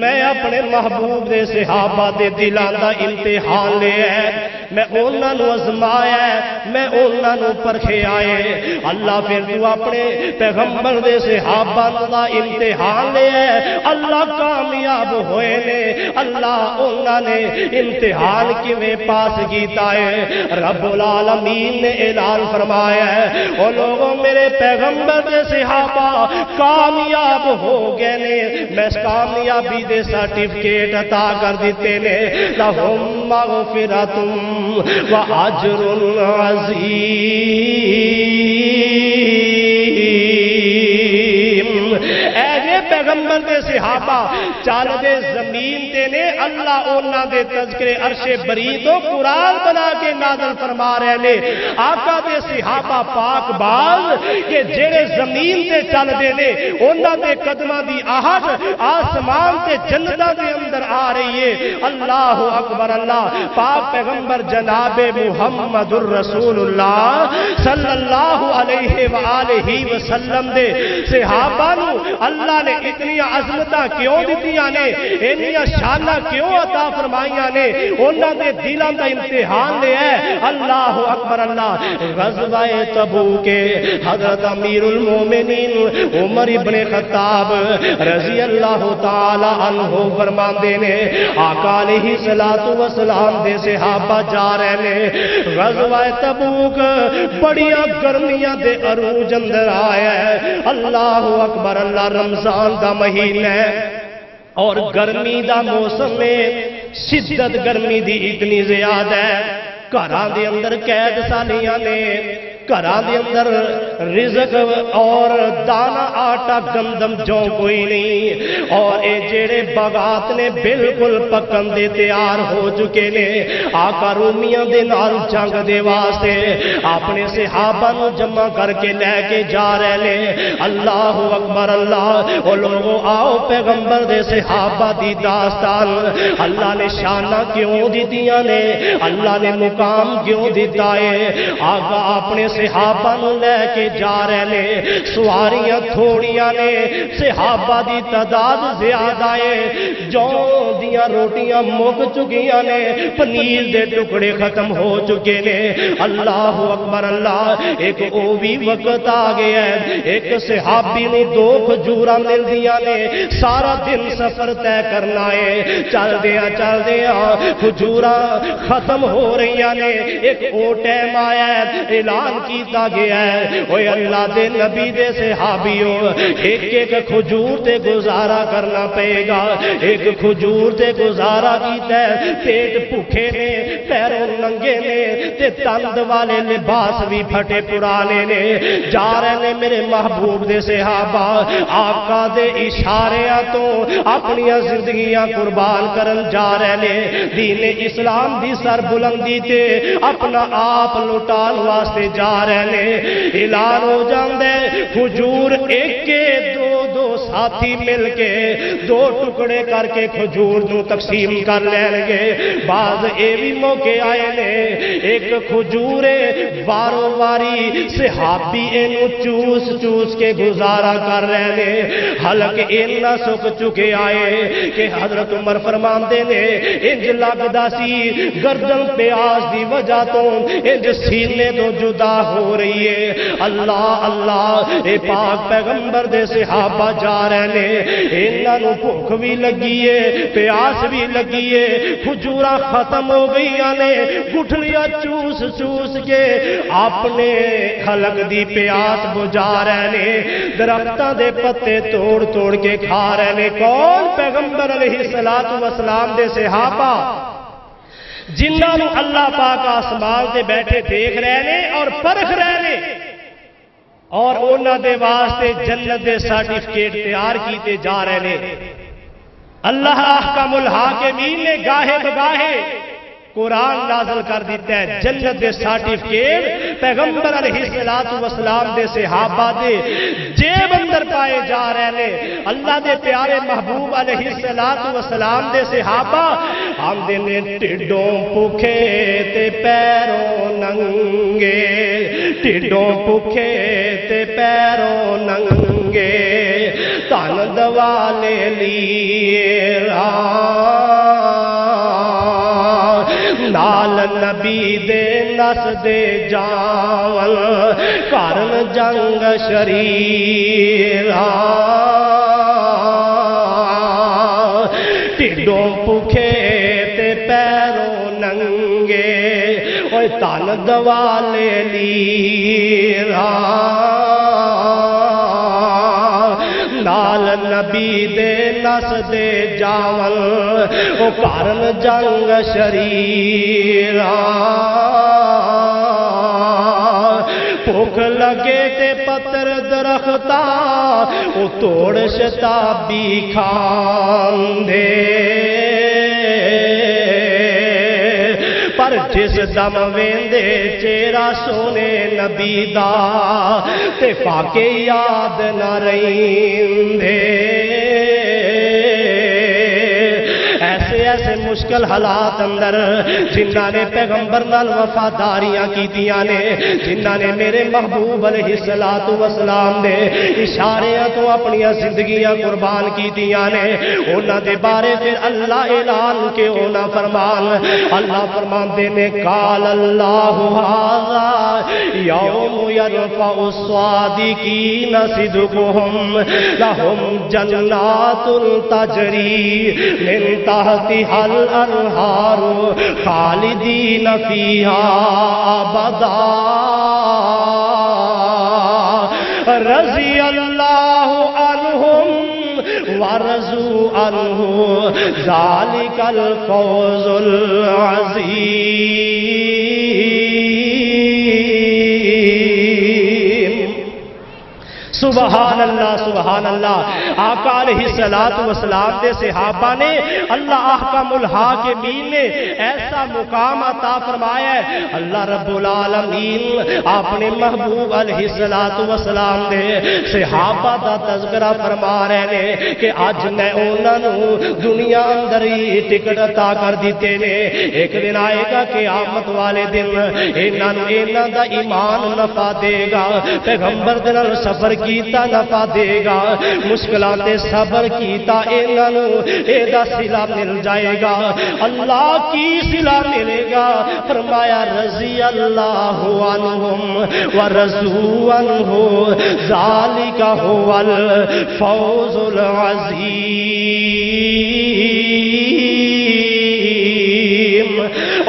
میں اپنے محبوب دے صحابہ دے دلان دا امتحان لے ہے میں اونا نو ازمایا ہے میں اونا نو پرکھے آئے. اللہ پھر تو اپنے پیغمبر دے صحابہ دا امتحان لے ہے اللہ کامیاب ہوئے نے. اللہ اونا نے امتحان کی میں پاس گیتا ہے. رب العالمین نے اعلان فرمایا ہے او لوگوں میرے پیغمبر دے صحابہ کامیاب ہو گئے نے میں کامیاب دے سرٹیفکیٹ عطا کر دیتے نے لَهُمْ مَغْفِرَةٌ وَأَجْرٌ عَظِيمٌ. اے پیغمبر دے صحابہ چال دے زمین دے نے اللہ اونا دے تذکر عرش بری تو قرآن بنا کے نازل فرما رہے نے. آقا دے صحابہ پاک باز کہ جیڑے زمین دے چال دے نے اونا دے قدمہ دی آہٹ آسمان دے جنتہ دے اندر آ رہی ہے. اللہ اکبر اللہ. پاک پیغمبر جناب محمد الرسول اللہ صلی اللہ علیہ وآلہ وسلم دے صحابہ نو اللہ نے اتنی عظمتہ کیوں دیتیاں نے اتنی شانہ کیوں عطا فرمائیاں نے انہاں دے دلان دا امتحان لے ہے. اللہ اکبر اللہ. غزوہ تبوک کے حضرت امیر المومنین عمر ابن خطاب رضی اللہ تعالی عنہ فرماندے نے آقا علیہ السلام دے صحابہ جا رہے نے غزوہ تبوک بڑیاں گرمیاں دے عروج اندر آیا ہے. اللہ اکبر اللہ. رمضان دا مہینہ ہے اور گرمی دا موسم میں شدت گرمی دی اتنی زیادہ ہے. گھراں دے اندر قید سالیاں نے گھراں دے اندر رزق اور دانا آٹا گندم جو کوئی نہیں اور اے جیڑے باغات نے بالکل پکن دے تیار ہو چکے نے. آقا رومیاں دے نال جنگ دے واسطے اپنے صحابہ نو جمع کر کے لے کے جا رہے نے. اللہ اکبر اللہ. او لوگوں آؤ پیغمبر دے صحابہ دی داستان اللہ نے شانہ کیوں دیتیاں نے اللہ نے مقام کیوں دیتا ہے. آقا اپنے صحابہ نو لے کے جا رہے نے، سواریاں تھوڑیاں نے، صحابہ دی تعداد زیادہ ہے، جو دیاں روٹیاں مک چکیاں نے، پنیر دے ٹکڑے ختم ہو چکے نے۔ اللہ اکبر اللہ، ایک او بھی وقت آ گیا ہے، ایک صحابی نے دو کھجوراں مل دیاں نے، سارا دن سفر طے کرنا ہے، چل دیا کھجوراں ختم ہو رہی نے، ایک او ٹائم آیا ہے، اعلان کیتا گیا ہے، اوے اللہ دے نبی دے صحابیوں، ایک ایک کھجور تے گزارا کرنا پے گا، ایک کھجور تے گزارا کیتا ہے، پیٹ بھوکے نے، پیروں ننگے نے، تے تند والے لباس بھی پھٹے پرانے نے، جا رہے نے میرے محبوب دے صحابہ، آقا دے اشاریاں تو اپنی زندگیاں قربان کرن جا رہے نے، دین اسلام دی سر بلندی تے اپنا آپ لٹان واسطے جا رہے نے۔ اعلان ہو جاندے، کھجور ایک دو دو ساتھی مل کے دو ٹکڑے کر کے کھجور نو تقسیم کر لین گے، بعض یہ بھی موقع آئے نے، ایک کھجور وارو واری صحابی اینو چوس چوس کے گزارا کر رہے نے، حلق اینا سک چکے آئے کہ حضرت عمر فرماندے نے، انج لگدا سی گردن پیاس دی وجہ تو انج سینے تو جدا ہو رہی ہے۔ اللہ اللہ، اے پاک پیغمبر دے صحابہ جا رہے نے، انہاں نوں بھوک بھی لگی ہے، پیاس بھی لگی ہے، کھجوراں ختم ہو گئیاں نے، گٹھلیاں چوس چوس کے اپنے خلق دی پیاس بجھا رہے نے، درختاں دے پتے توڑ توڑ کے کھا رہے نے۔ کون؟ پیغمبر علیہ الصلوۃ والسلام دے صحابہ، جنہاں نوں اللہ پاک آسمان تے بیٹھے دیکھ رہے نے اور پرکھ رہے نے، اور انہاں دے واسطے جنت دے سرٹیفکیٹ تیار کیتے جا رہے نے۔ اللہ احکم الحاکمین نے گاہے بگاہے قرآن نازل کر دیتا ہے، جنت دے سرٹیفکیٹ پیغمبر علیہ الصلوۃ والسلام دے صحابہ دے جیب اندر پائے جا رہے نے۔ اللہ دے پیارے محبوب علیہ الصلوۃ والسلام دے صحابہ آمدے نے، ٹڈوں بھوکے تے پیروں ننگے، ٹڈوں بھوکے تے پیروں ننگے، تن دوا لے لیے نال نبی دے نس دے جاول، کارن جنگ شریرا، ٹڈوں بھوکے تے پیروں ننگے، اوے تن دوالے لیرا نال نبی دے نس دے جاول، او کارن جنگ شریرا، بھوک لگے تے پتر درختاں، او توڑ شتابی کھاندے، پر جس دم ویندے چہرہ سونے نبی دا، تے فاقے یاد نہ رہندے، ایسے مشکل حالات اندر جنہاں نے پیغمبر نال وفاداریاں کیتیاں نے، جنہاں نے میرے محبوب علیہ الصلوۃ والسلام دے اشاریاں تو اپنی زندگیاں قربان کیتیاں نے، انہاں دے بارے پھر اللہ اعلان کے ہونا فرمان، اللہ فرماندے نے، قال اللہ ھذا یوم یرفع الصادقین صدقہم، لہم جنات تجری من تحتہا الانہار، خالدین فیہا ابدا، رضی اللہ عنہم ورضوا عنہ، ذالک الفوز العظیم۔ سبحان اللہ سبحان اللہ۔ آقا علیہ السلام دے صحابہ نے اللہ احکم الحاکمین نے ایسا مقام عطا فرمایا ہے، اللہ رب العالمین اپنے محبوب علیہ السلام دے صحابہ دا تذکرہ فرما رہے ہیں کہ آج میں انہاں نوں دنیا اندر ہی ٹکٹ عطا کر دیتے نے، ایک دن آئے گا قیامت والے دن انہاں دا ایمان نفع دے گا، پیغمبر دے نال صبر کیتا نفع دے گا، مشکلاں تے صبر کیتا انہاں نوں اے دا صلہ مل جائے گا۔ اللہ کی صلہ ملے گا، فرمایا رضی اللہ عنہم ورضوا عنہ ذالک ھو الفوز العظیم۔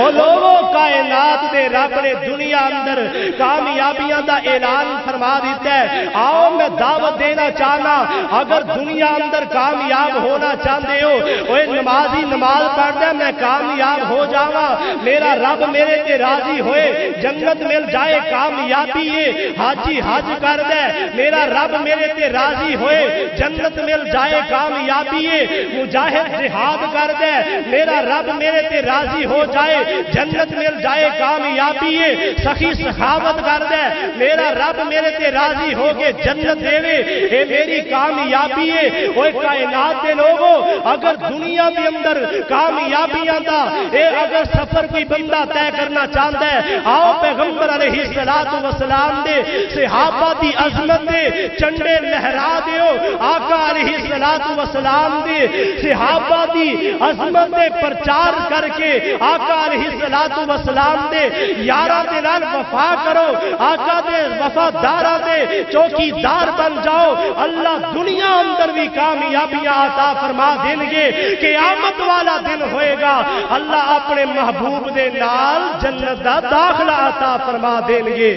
اور لوگوں کائنات دے رب نے دنیا اندر کامیابیاں دا اعلان فرما دیتا ہے، آؤ میں دعوت دینا چاہنا اگر دنیا اندر کامیاب ہونا چاہتے ہو، اوے نمازی نماز پڑھتا میں کامیاب ہو جاواں، میرا رب میرے تے راضی ہوئے جنت مل جائے کامیابی ہے، حاجی حج کر دے میرا رب میرے تے راضی ہوئے جنت مل جائے کامیابی ہے، مجاہد جہاد کر دے میرا رب میرے تے راضی ہو جائے جنت مل جائے کامیابی ہے، سخی سخاوت کر دے میرا رب میرے تے راضی ہو کے جنت دے وے، اے میری کامیابی ہے۔ اوے کائنات دے لوگوں اگر دنیا دے اندر کامیابیاں دا اے اگر سفر کوئی بندہ طے کرنا چاہتا ہے، آؤ پیغمبر علیہ السلام دے صحابہ دی عظمت دے چنڈے لہرا دیو، آقا علیہ السلام دے صحابہ دی عظمت دے پرچار کر کے آقا علیہ السلام دے یارہ دے نال وفا کرو، آقا دے وفادارہ دے چوکی دار بن جاؤ، اللہ دنیا اندر بھی کامیابیاں عطا فرما دیں گے، قیامت والا دن ہوئے گا اللہ اپنے محبوب دے نال جنت دا داخلہ عطا فرما دیں گے۔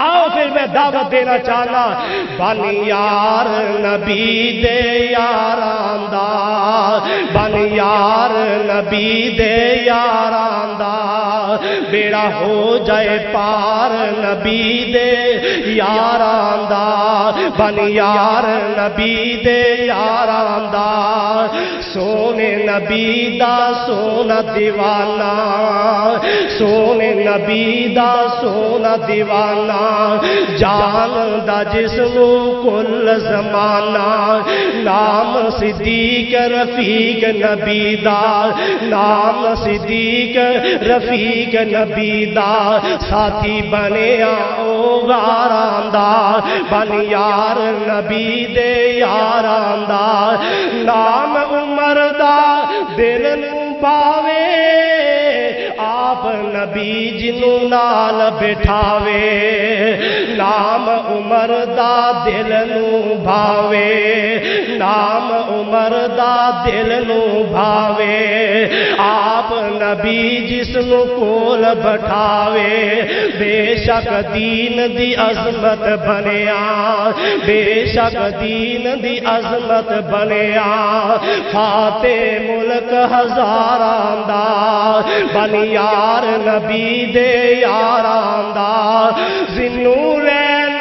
آؤ پھر میں دعوت دینا چاہنا بن یار نبی دے یاراں دا، بن یار نبی دے یاراں دا، بیڑا ہو جائے پار نبی دے یاراں دا، بن یار نبی دے یاراں دا، سونے نبی دا سونا دیوانہ، سونے نبی دا سونا دیوانہ، جان دا جسم کل زمانہ، نام صدیق رفیق نبی دا، نام صدیق رفیق نبی دا، ساتھی بنیا او غاراں دا، بن یار نبی دے یاراں دا، نام عمر دا دل نوں پاوے، آپ نبی جنوں نال بٹھاوے، نام عمر دا دل نوں بھاوے، نام عمر دا دل نوں بھاوے، آپ نبی جس نوں کول بٹھاوے، بے شک دین دی عظمت بنیا، بے شک دین دی عظمت بنیا، فاتح ملک ہزاراں دا، بن یار نبی دے یاراں دا، زنورین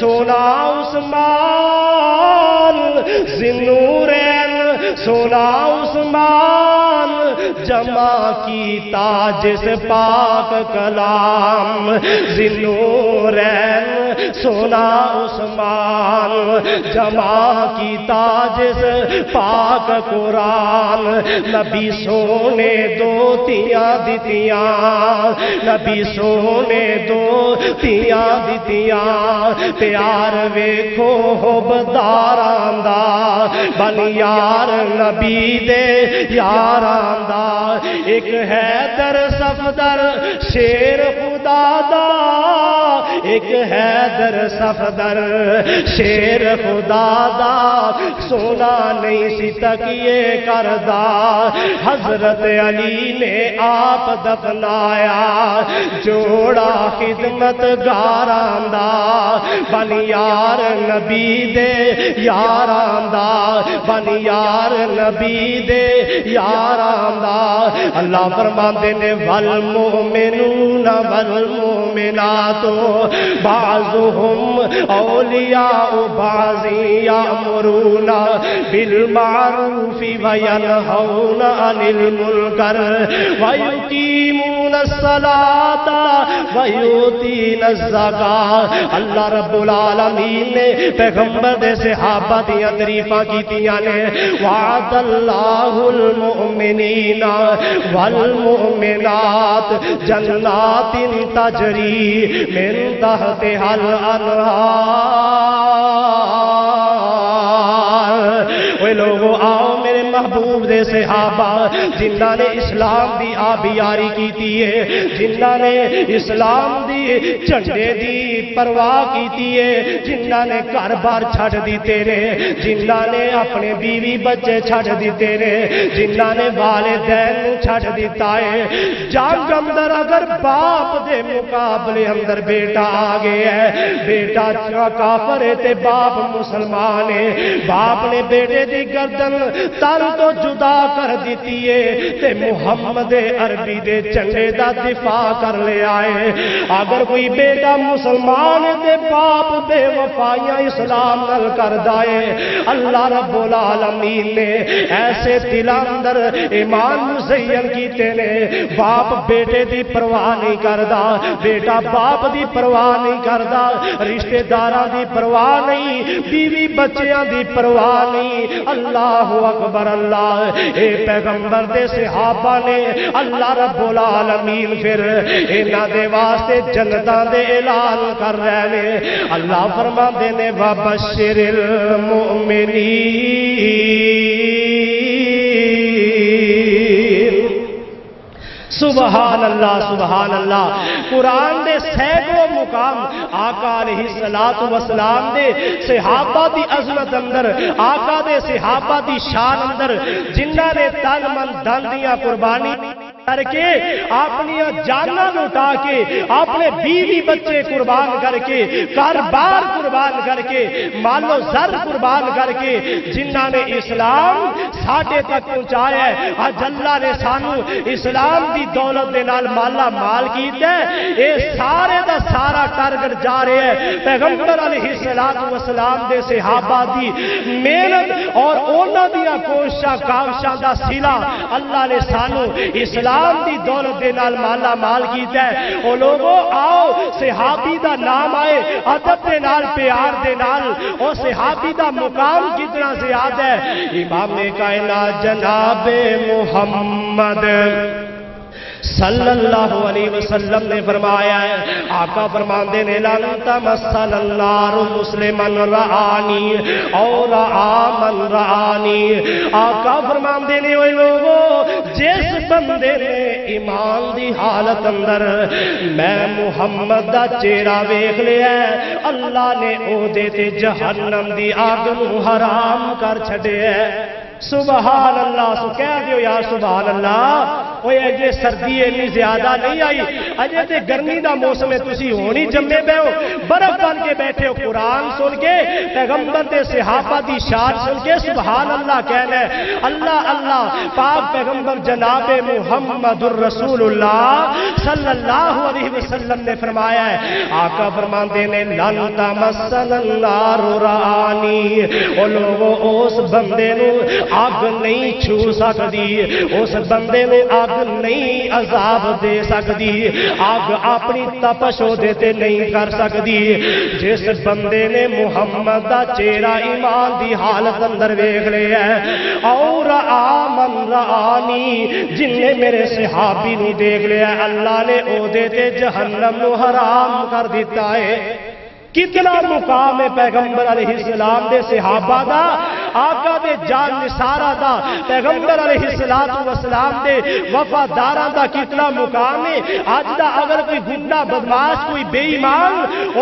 سونا عثمان، زنورین سونا عثمان، جمع کیتا جس پاک کلام، زنورین سونا عثمان، جمع کیتا جس پاک قرآن، نبی سونے دو تیاں دتیاں، نبی سونے دو تیاں دتیاں، پیار ویکھو حب داراں دا، بن یار نبی دے یاراں دا، ایک حیدر صفدر شیر خدا دا، ایک حیدر صفدر شیر خدا دا، سونا نہیں سی تکیے کردا، حضرت علی نے آپ دفنایا، جوڑا خدمت گاراں دا، بن یار نبی دے یاراں دا، بن یار نبی دے یاراں دا۔ اللہ فرماندے نے والمؤمنون وال والمؤمنات بعضهم أولياء بعض يأمرون بالمعروف وينهون عن المنكر ويقيمون الصلاة ويؤتون الزكاة. اللہ رب العالمین نے پیغمبر دے صحابہ دیاں تعریفاں کیتیاں نے. وعد اللہ المؤمنین والمؤمنات جنات تجری من تحتها الانہار. اے لوگو آؤ میرے محبوب دے صحابہ جنہاں نے اسلام دی آبیاری کیتی ہے، جنہاں نے اسلام دی جھنڈے دی پرواہ کیتی ہے، جنہاں نے گھر بار چھڈ دیتے نے، جنہاں نے اپنے بیوی بچے چھڈ دیتے نے، جنہاں نے والدین چھڈ دیتا ہے. جنگ اندر اگر باپ دے مقابلے اندر بیٹا آ گیا ہے، بیٹا کافر ہے تے باپ مسلمان ہے، باپ نے بیٹے دی گردن تر تو جدا کر دیتی ہے تے محمد عربی دے جھنڈے دا دفاع کر لے آئے. اگر کوئی بیٹا مسلمان دے باپ بے وفائیاں اسلام نال کر دائے، اللہ رب العالمین نے ایسے دلاں اندر ایمان مزین کیتے نے. باپ بیٹے دی پرواہ نہیں کردا، بیٹا باپ دی پرواہ نہیں کردا، رشتہ داراں دی پرواہ نہیں، بیوی بچیاں دی پرواہ نہیں. اللہ اکبر اللہ. اے پیغمبر دے صحابہ نے اللہ رب العالمین پھر انہاں دے واسطے جنتاں دے اعلان کر رہے نے. اللہ فرماندے نے وبشر المؤمنین. سبحان اللہ سبحان اللہ. قرآن دے سینکڑوں مقام آقا علیہ الصلوۃ والسلام دے صحابہ دی عظمت اندر، آقا دے صحابہ دی شان اندر، جنہاں نے تن من دھن دیاں قربانی کر کے اپنی جاناں لٹا کے، اپنے بیوی بچے قربان کر کے، کاروبار قربان کر کے، مال و زر قربان کر کے، جنہاں نے اسلام ساڈے تک پہنچایا ہے. اج اللہ نے سانو اسلام دی دولت دے نال مالا مال کیتا ہے. یہ سارے دا سارا ٹارگٹ جا رہا ہے پیغمبر علیہ السلام دے صحابہ دی محنت اور انہاں دیاں کوششاں کاوشاں دا صلہ. اللہ نے سانو اسلام دی دولت دے نال مالا مال کیتا ہے. او لوگو آؤ صحابی دا نام آئے ادب دے نال، پیار دے نال. او صحابی دا مقام کتنا زیادہ ہے. امام کائنات جناب محمد صلی اللہ علیہ وسلم نے فرمایا ہے. آقا فرماندے نے لن تمسن النار مسلمن رعانی او رعا من رعانی. آقا فرماندے نے اوئے لوگو جس بندے نے ایمان دی حالت اندر میں محمد دا چہرہ ویکھ لیا ہے، اللہ نے او دے تے جہنم دی آگ نوں حرام کر چھڈیا ہے. سبحان اللہ. سو کہہ دیو یا سبحان اللہ. اوے اجے سردی اتنی زیادہ نہیں آئی، اجے تے گرمی دا موسم ہے، تسی ہونی جمے پے ہو، برف بن کے بیٹھے ہو. قرآن سن کے، پیغمبر دے صحابہ دی شان سن کے سبحان اللہ کہنا ہے. اللہ اللہ. پاک پیغمبر جناب محمد الرسول اللہ صلی اللہ علیہ وسلم نے فرمایا ہے. آقا فرماندے نے لن تمسن النار رعانی. او لوگو اس بندے نو آگ نہیں چھو سکتی، اس بندے نے آگ نہیں عذاب دے سکتی، آگ اپنی تپش ہو دیتے نہیں کر سکتی. جس بندے نے محمد دا چہرہ ایمان دی حالت اندر ویکھ لیا ہے اور آمن رعانی، جن نے میرے صحابی نو دیکھ لیا ہے، اللہ نے او دے تے جہنم نو حرام کر دیتا ہے. کتنا مقام ہے پیغمبر علیہ السلام دے صحابہ دا، آقا دے جان نثارہ دا، پیغمبر علیہ السلام دے وفاداراں دا کتنا مقام ہے. آج دا اگر کوئی گنڈا بدماش کوئی بے ایمان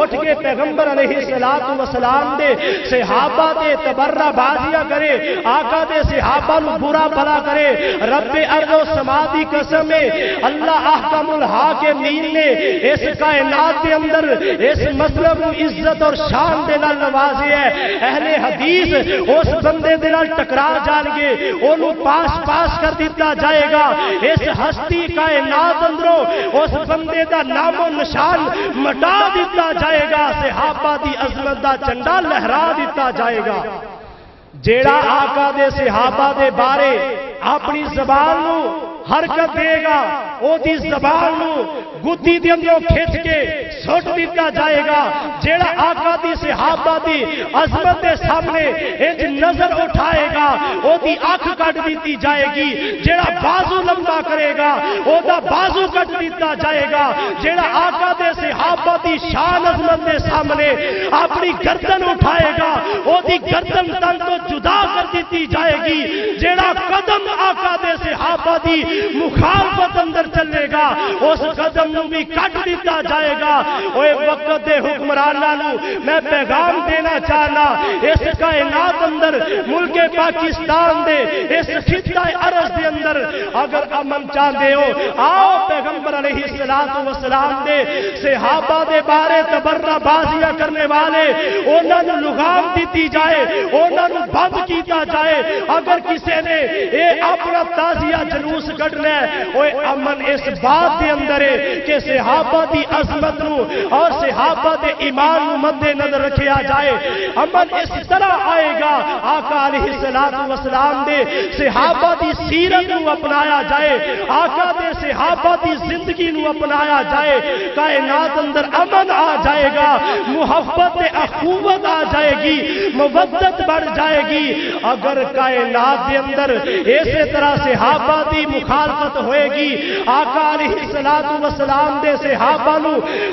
اٹھ کے پیغمبر علیہ السلام دے صحابہ دے تبرہ بازیاں کرے، آقا دے صحابہ نو برا بھلا کرے، رب ارض و سما دی قسم ہے اللہ احکم الحاکمین نے اس کائنات دے اندر اس مطلب عزت اور شان دے نال نوازے ہے اہل حدیث اس بندے دے نال ٹکرا جان گے، اونوں پاس پاس کر دیتا جائے گا۔ اس ہستی کائنات اندروں اس بندے دا نام و نشان مٹا دیتا جائے گا، صحابہ دی عظمت دا جھنڈا لہرا دیتا جائے گا۔ جیڑا آقا دے صحابہ دے بارے اپنی زبان نو حرکت دے گا، او دی زبان نو گتی دے اندروں کھچ کے سٹ دیتا جائے گا۔ جیڑا آقا دی صحابہ دی عظمت دے سامنے انج نظر اٹھائے گا، او دی آنکھ کٹ دیتی جائے گی۔ جیڑا بازو لمبا کرے گا، او دا بازو کٹ دیتا جائے گا۔ جیڑا آقا دے صحابہ دی شان عظمت دے سامنے اپنی گردن اٹھائے گا، او دی گردن تن تو جدا کر دیتی جائے گی۔ جیڑا قدم آقا دے صحابہ دی مخالفت اندر چلے گا، اس قدم نو بھی کٹ دیتا جائے گا۔ اے وقت دے حکمراناں نو میں پیغام دینا چاہنا، اس کائنات اندر ملک پاکستان دے اس خطہ ارض دے اندر اگر امن چاہندے ہو، آؤ پیغمبر علیہ السلام دے صحابہ دے بارے تبرہ بازیاں کرنے والے انہاں نو لگام دیتی جائے، انہاں نو بند کیتا جائے۔ اگر کسے نے اے اپنا تازیہ جلوس کٹنا ہے، اوے امن اس بات دے اندر ہے کہ صحابہ دی عظمت نو اور صحابہ دے ایمان نو مد نظر رکھیا جائے۔ امن اس طرح آئے گا آقا علیہ السلام دے صحابہ دی سیرت نو اپنایا جائے، آقا دے صحابہ دی زندگی نو اپنایا جائے، کائنات اندر امن آ جائے گا، محبت اخوت آ جائے گی، مودت بڑھ جائے گی۔ اگر کائنات دے اندر اسی طرح صحابہ دی مخالفت ہوئے گی، آقا علیہ السلام دے صحابہ نو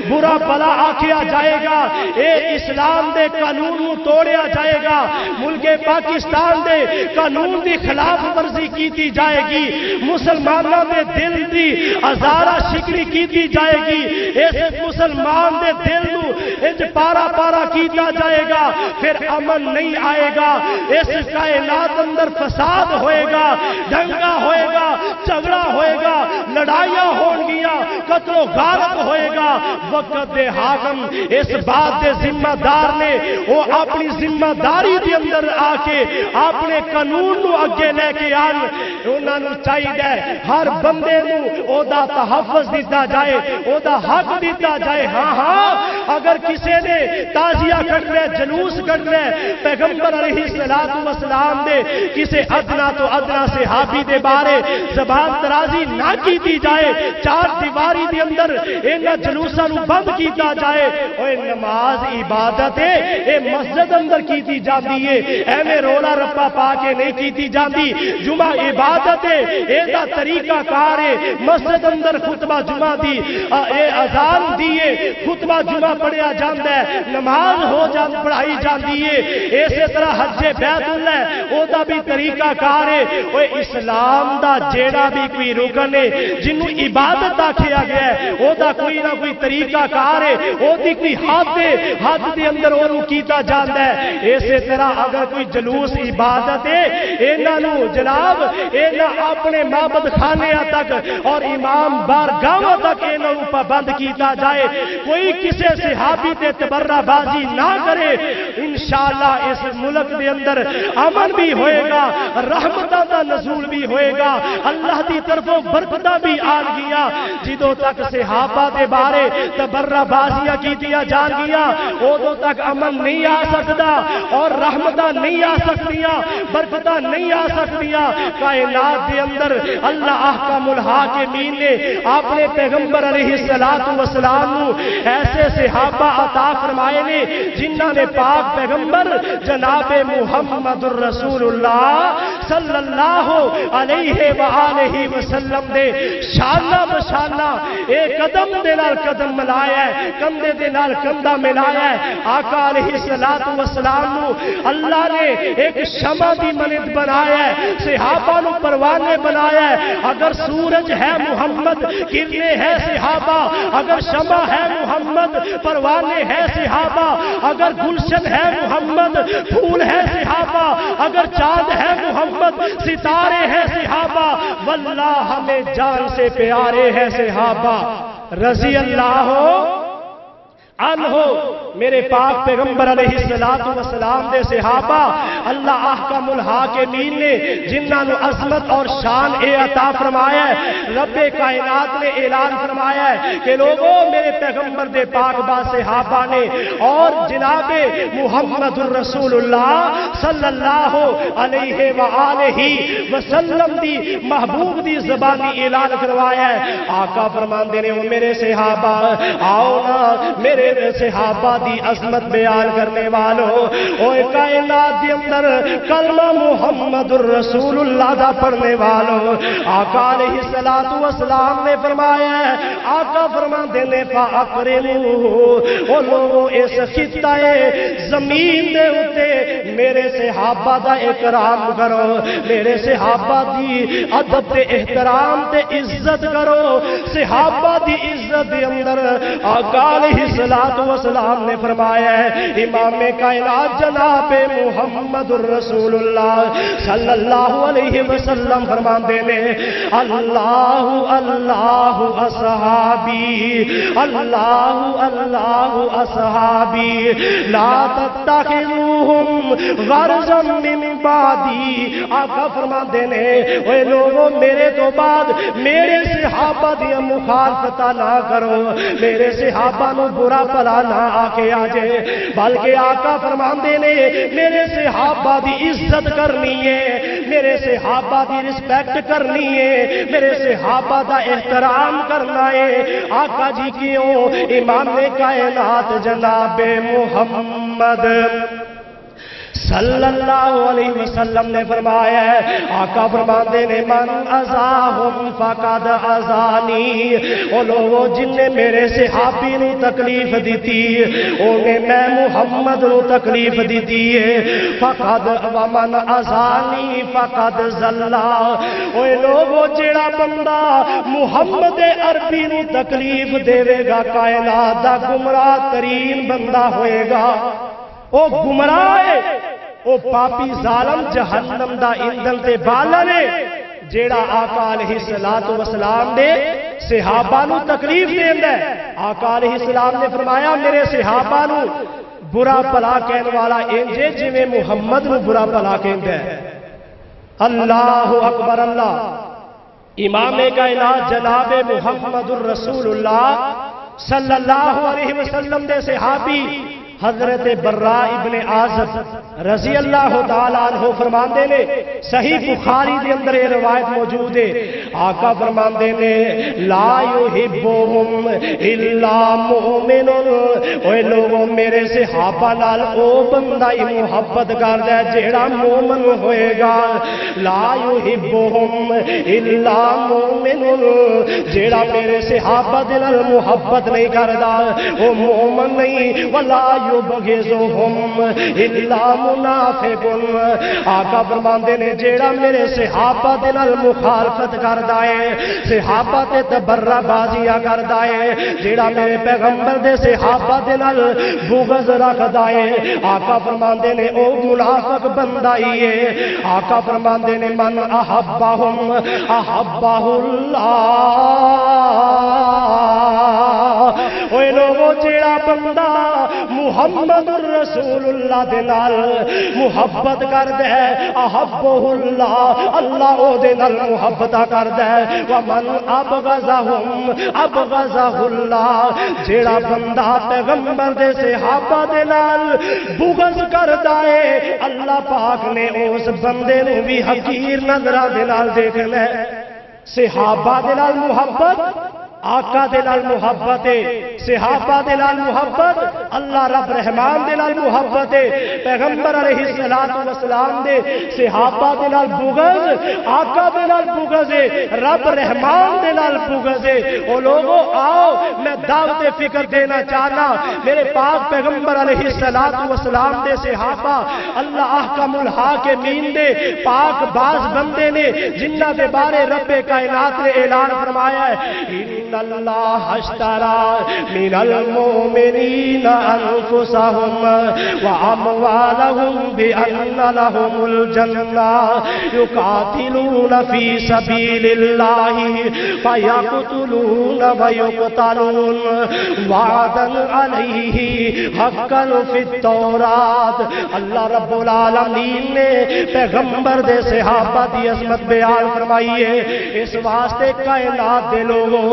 برا بلا آکھیا جائے گا، اے اسلام دے قانون نو توڑیا جائے گا، ملک پاکستان دے قانون دی خلاف ورزی کیتی جائے گی، مسلمانوں دے دل دی ہزارہ شکری کیتی جائے گی، اس مسلمان دے دل نو انج پارا پارا کیتا جائے گا، پھر امن نہیں آئے گا۔ اس کائنات اندر فساد ہوئے گا، دنگا ہوئے گا، جھگڑا ہوئے گا، لڑائیاں ہونگیاں، قتل و غارت ہوئے گا۔ وقت دے حاکم اس بات دے ذمہ دار نے وہ اپنی ذمہ داری دے اندر آ کے اپنے قانون نو اگے لے کے آن، انہاں نو چاہیے ہر بندے نو او دا تحفظ دیتا جائے، او دا حق دیتا جائے۔ ہاں اگر کسے نے تازیہ کٹنا ہے، جلوس کٹنا ہے، پیغمبر علیہ السلام دے کسے ادنا تو ادنا صحابی دے بارے زبان ترازی نہ کیتی جائے، چار دیواری دے اندر انہاں جلوساں نو بند کیتا جائے۔ اوے نماز عبادت ہے، اے مسجد اندر کیتی جاندی ہے، ایویں رولا رپا پا کے نہیں کیتی جاندی۔ جمعہ عبادت ہے، اے دا طریقہ کار ہے، مسجد اندر خطبہ جمعہ دی، اے اذان دی ہے، خطبہ جمعہ پڑھیا جاندا ہے، نماز ہو جان پڑھائی جاندی ہے۔ اسی طرح حج بیت اللہ ہے، او دا بھی طریقہ کار ہے۔ اوے اسلام دا جیڑا بھی کوئی رکن ہے جنہوں عبادت آکھیا گیا ہے، او دا کوئی نہ کوئی طریقہ کار ہے، او دی کوئی حد ہے، حد دے اندر اونوں کیتا جاندا ہے۔ اسی طرح اگر کوئی جلوس عبادت ہے، انہاں نو جناب انہاں اپنے معبد خانیاں تک اور امام بارگاہاں تک انہاں نو پابند کیتا جائے، کوئی کسے صحابی تے تبرہ بازی نہ کرے۔ انشاءاللہ اس ملک دے اندر امن بھی ہوئے گا، رحمتاں دا نزول بھی ہوئے گا، اللہ دی طرفوں برکتاں بھی آن گیا۔ جدوں تک صحابہ دے بارے تبرہ بازیاں کیتیاں جان گیا، اودوں تک امن نہیں آ سکدا اور رحمتاں نہیں آ سکدیاں، برکتاں نہیں آ سکدیاں۔ کائنات دے اندر اللہ احکم الحاکمین نے اپنے پیغمبر علیہ السلام نو ایسے صحابہ عطا فرمائے نے جنہاں نے پاک پیغمبر جناب محمد الرسول اللہ صلی اللہ علیہ وآلہ وسلم دے شانہ بشانہ اے قدم دے نال قدم ملایا ہے، کندھے دے نال کندھا ملایا ہے۔ آقا علیہ السلام نو اللہ نے ایک شمع دی منت بنایا ہے، صحابہ نو پروانے بنایا ہے۔ اگر سورج ہے محمد، کرنے ہے صحابہ، اگر شمع ہے محمد، پروانے ہے صحابہ، اگر گلشن ہے محمد، پھول ہے صحابہ، اگر چاند ہے محمد، ستارے ہیں صحابہ، واللہ ہمیں جان سے پیارے ہیں صحابہ رضی اللہ عنہ میرے پاک پیغمبر علیہ السلام دے صحابہ اللہ احکم الحاکمین نے جنہاں نو عظمت اور شان اے عطا فرمایا ہے، رب کائنات نے اعلان فرمایا ہے کہ لوگوں میرے پیغمبر دے پاک با صحابہ نے اور جناب محمد الرسول اللہ صلی اللہ علیہ وآلہ وسلم دی محبوب دی زبانی اعلان کروایا ہے۔ آقا فرماندے نے وہ میرے صحابہ آؤ نا میرے صحابہ دی عظمت بیان کرنے والوں، اوے کائنات دی اندر کلمہ محمد الرسول اللہ دا پڑھنے والوں، آقا علیہ السلام نے فرمایا ہے، آقا فرما دینے فَأَقْرِنُوا او لوگوں اس خطے زمین دے اتے میرے صحابہ دا اکرام کرو، میرے صحابہ دی ادب دے احترام دے عزت کرو، صحابہ دی عزت دے اندر آقا علیہ السلام نے فرمایا ہے امام کائنات جناب محمد الرسول اللہ صلی اللہ علیہ وسلم فرماندے نے اللہ اللہ اصحابی اللہ اللہ اصحابی لا تتخذوہم غرضا من بعدی۔ آقا فرماندے نے اے لوگوں میرے تو بعد میرے صحابہ دی مخالفت نہ کرو، میرے صحابہ نو برا بھلا نہ آکے آجے، بلکہ آقا فرماندے نے میرے صحابہ دی عزت کرنی ہے، میرے صحابہ دی رسپیکٹ کرنی ہے، میرے صحابہ دا احترام کرنا ہے۔ آقا جی کیوں؟ امام کائنات جناب محمد صلی اللہ علیہ وسلم نے فرمایا ہے، آقا فرماندے نے من اذاہم فقد اذانی، او لوگوں جن نے میرے صحابی نو تکلیف دیتی اونے میں محمد نو تکلیف دیتی ہے، فقد ومن اذانی فقد ذلا، او لوگوں جڑا بندہ محمد عربی نو تکلیف دے گا کائنات دا گمراہ ترین بندہ ہوئے گا، او گمراہ ہے، او پاپی ظالم جہنم دا ایندھن تے بالا نے، جیڑا آقا علیہ السلام دے صحابہ نو تکلیف دیندا ہے۔ آقا علیہ السلام نے فرمایا میرے صحابہ نو برا بھلا کہن والا انجے جویں محمد نو برا بھلا کہندا ہے۔ اللہ اکبر اللہ، امام کائنات جناب محمد الرسول اللہ صلی اللہ علیہ وسلم دے صحابی حضرت برہ ابن عازب رضی اللہ تعالیٰ عنہ فرماندے نے، صحیح بخاری دے اندر یہ روایت موجود ہے، آقا فرماندے نے لا یحبہم الا مؤمن، اوے لوگوں میرے صحابہ نال او بندہ ہی محبت کردا ہے جیڑا مومن ہوئے گا، لا یحبہم الا مؤمن، جیڑا میرے صحابہ دے نال محبت نہیں کردا او مومن نہیں، ولا بغضهم الا منافق، آقا فرماندے نے جیڑا میرے صحابہ دے نال مخالفت کردا ہے، صحابہ تے تبرہ بازیاں کردا ہے، جیڑا میرے پیغمبر دے صحابہ دے نال بغض رکھدا ہے، آقا فرماندے نے او منافق بندہ ہی ہے۔ آقا فرماندے نے من احبہم احبہ اللہ، اوے لوگوں جیڑا بندہ محمد الرسول اللہ دے نال محبت کر دے احبہ اللہ، اللہ او دے نال محبت کر دے، ومن ابغضہم ابغضہ اللہ، جیڑا بندہ پیغمبر دے صحابہ دے نال بغض کردا ہے اللہ پاک نے اس بندے نو بھی حقیر نظراں دے نال دیکھنا ہے۔ صحابہ دے نال محبت آقا دے نال محبت ہے، صحابہ دے نال محبت اللہ رب رحمان دے نال محبت ہے، پیغمبر علیہ السلام دے صحابہ دے نال بغض، آقا دے نال بغض ہے، رب رحمان دے نال بغض ہے۔ او لوگوں آؤ میں دعوت فکر دینا چاہنا، میرے پاک پیغمبر علیہ السلام دے صحابہ اللہ احکم الحاکمین دے پاک باز بندے نے، جنہ دے بارے رب کائنات نے اعلان فرمایا ہے ان اللہ اشترا من المؤمنین انفسهم واموالهم بان لهم الجنہ یقاتلون فی سبیل اللہ فیقتلون ویقتلون وعدا علیہ حقا فی التورات. اللہ رب العالمین نے پیغمبر دے صحابہ دی عظمت بیان فرمائی ہے. اس واسطے کائنات دے لوگوں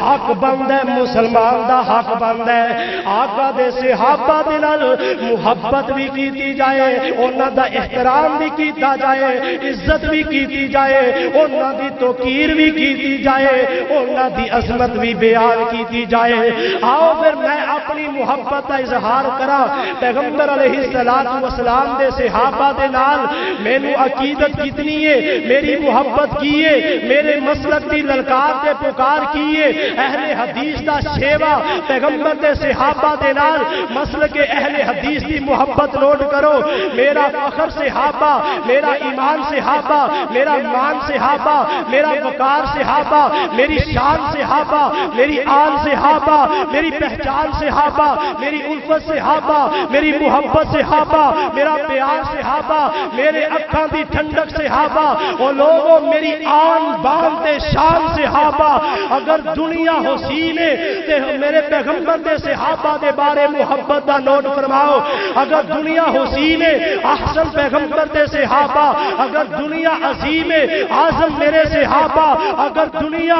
حق بند ہے, مسلمان دا حق بند ہے. آقا دے صحابہ دے نال محبت بھی کیتی جائے, انہاں دا احترام بھی کیتا جائے, عزت بھی کیتی جائے, انہاں دی توقیر بھی کیتی جائے, انہاں دی عظمت بھی بیان کیتی جائے. آؤ پھر میں اپنی محبت دا اظہار کرا پیغمبر علیہ السلام دے صحابہ دے نال. میری عقیدت کتنی ہے, میری محبت کی ہے, میرے مسلک دی للکار دے پکار کیے. اہل حدیث دا شیوا پیغمبر دے صحابہ دے نال مسلک اہل حدیث دی محبت نوٹ کرو. میرا فخر صحابہ, میرا ایمان صحابہ, میرا مان صحابہ, میرا وقار صحابہ, میری شان صحابہ, میری آن صحابہ, میری پہچان صحابہ, میری الفت صحابہ, میری محبت صحابہ, میرا پیار صحابہ, میرے اکھاں دی ٹھنڈک صحابہ. وہ لوگوں میری آن بانتے شان صحابہ. اگر دنیا حسین ہے تو میرے پیغمبر دے صحابہ دے بارے محبت دا نوٹ فرماؤ. اگر دنیا حسین ہے احسن پیغمبر دے صحابہ. اگر دنیا عظیم ہے اعظم میرے صحابہ. اگر دنیا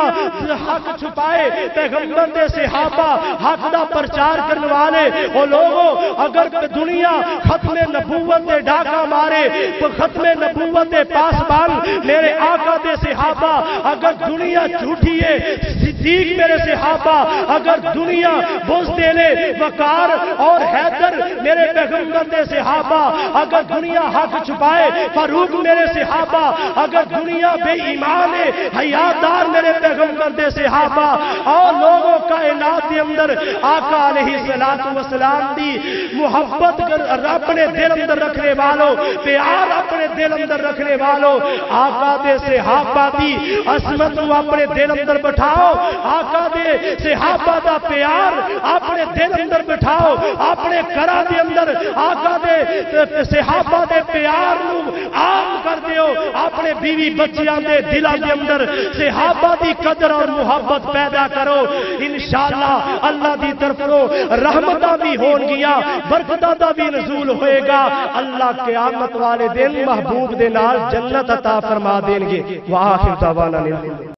حق چھپائے پیغمبر دے صحابہ حق دا پرچار کرنے والے. وہ لوگوں اگر دنیا ختم نبوت دے ڈاکہ مارے تو ختم نبوت دے پاسبان میرے آقا دے صحابہ. اگر دنیا جھوٹی ہے صدیق میرے صحابہ. اگر دنیا بوز دے لے وقار اور حیدر میرے پیغمبر دے صحابہ. اگر دنیا حق چھپائے فاروق میرے صحابہ. اگر دنیا بے ایمان ہے حیادار میرے پیغمبر دے صحابہ. اور لوگوں کائنات کے اندر آقا علیہ السلام دی محبت اپنے دل اندر رکھنے والوں, پیار اپنے دل اندر رکھنے والوں, آقا دے صحابہ دی عظمت اپنے دل اندر بٹھاؤ. آقا دے صحابہ دا پیار اپنے دل اندر بٹھاؤ. اپنے گھراں دے اندر آقا دے صحابہ دے پیار عام کر دیو. اپنے بیوی بچیاں دے دلاں دے اندر صحابہ دی قدر اور محبت پیدا کرو. انشاءاللہ اللہ دی طرف رحمتاں بھی ہون گیا, برکتاں دا بھی نزول ہوئے گا. اللہ قیامت والے دن محبوب دے نال جنت عطا فرما دیں گے. واہ دعوانا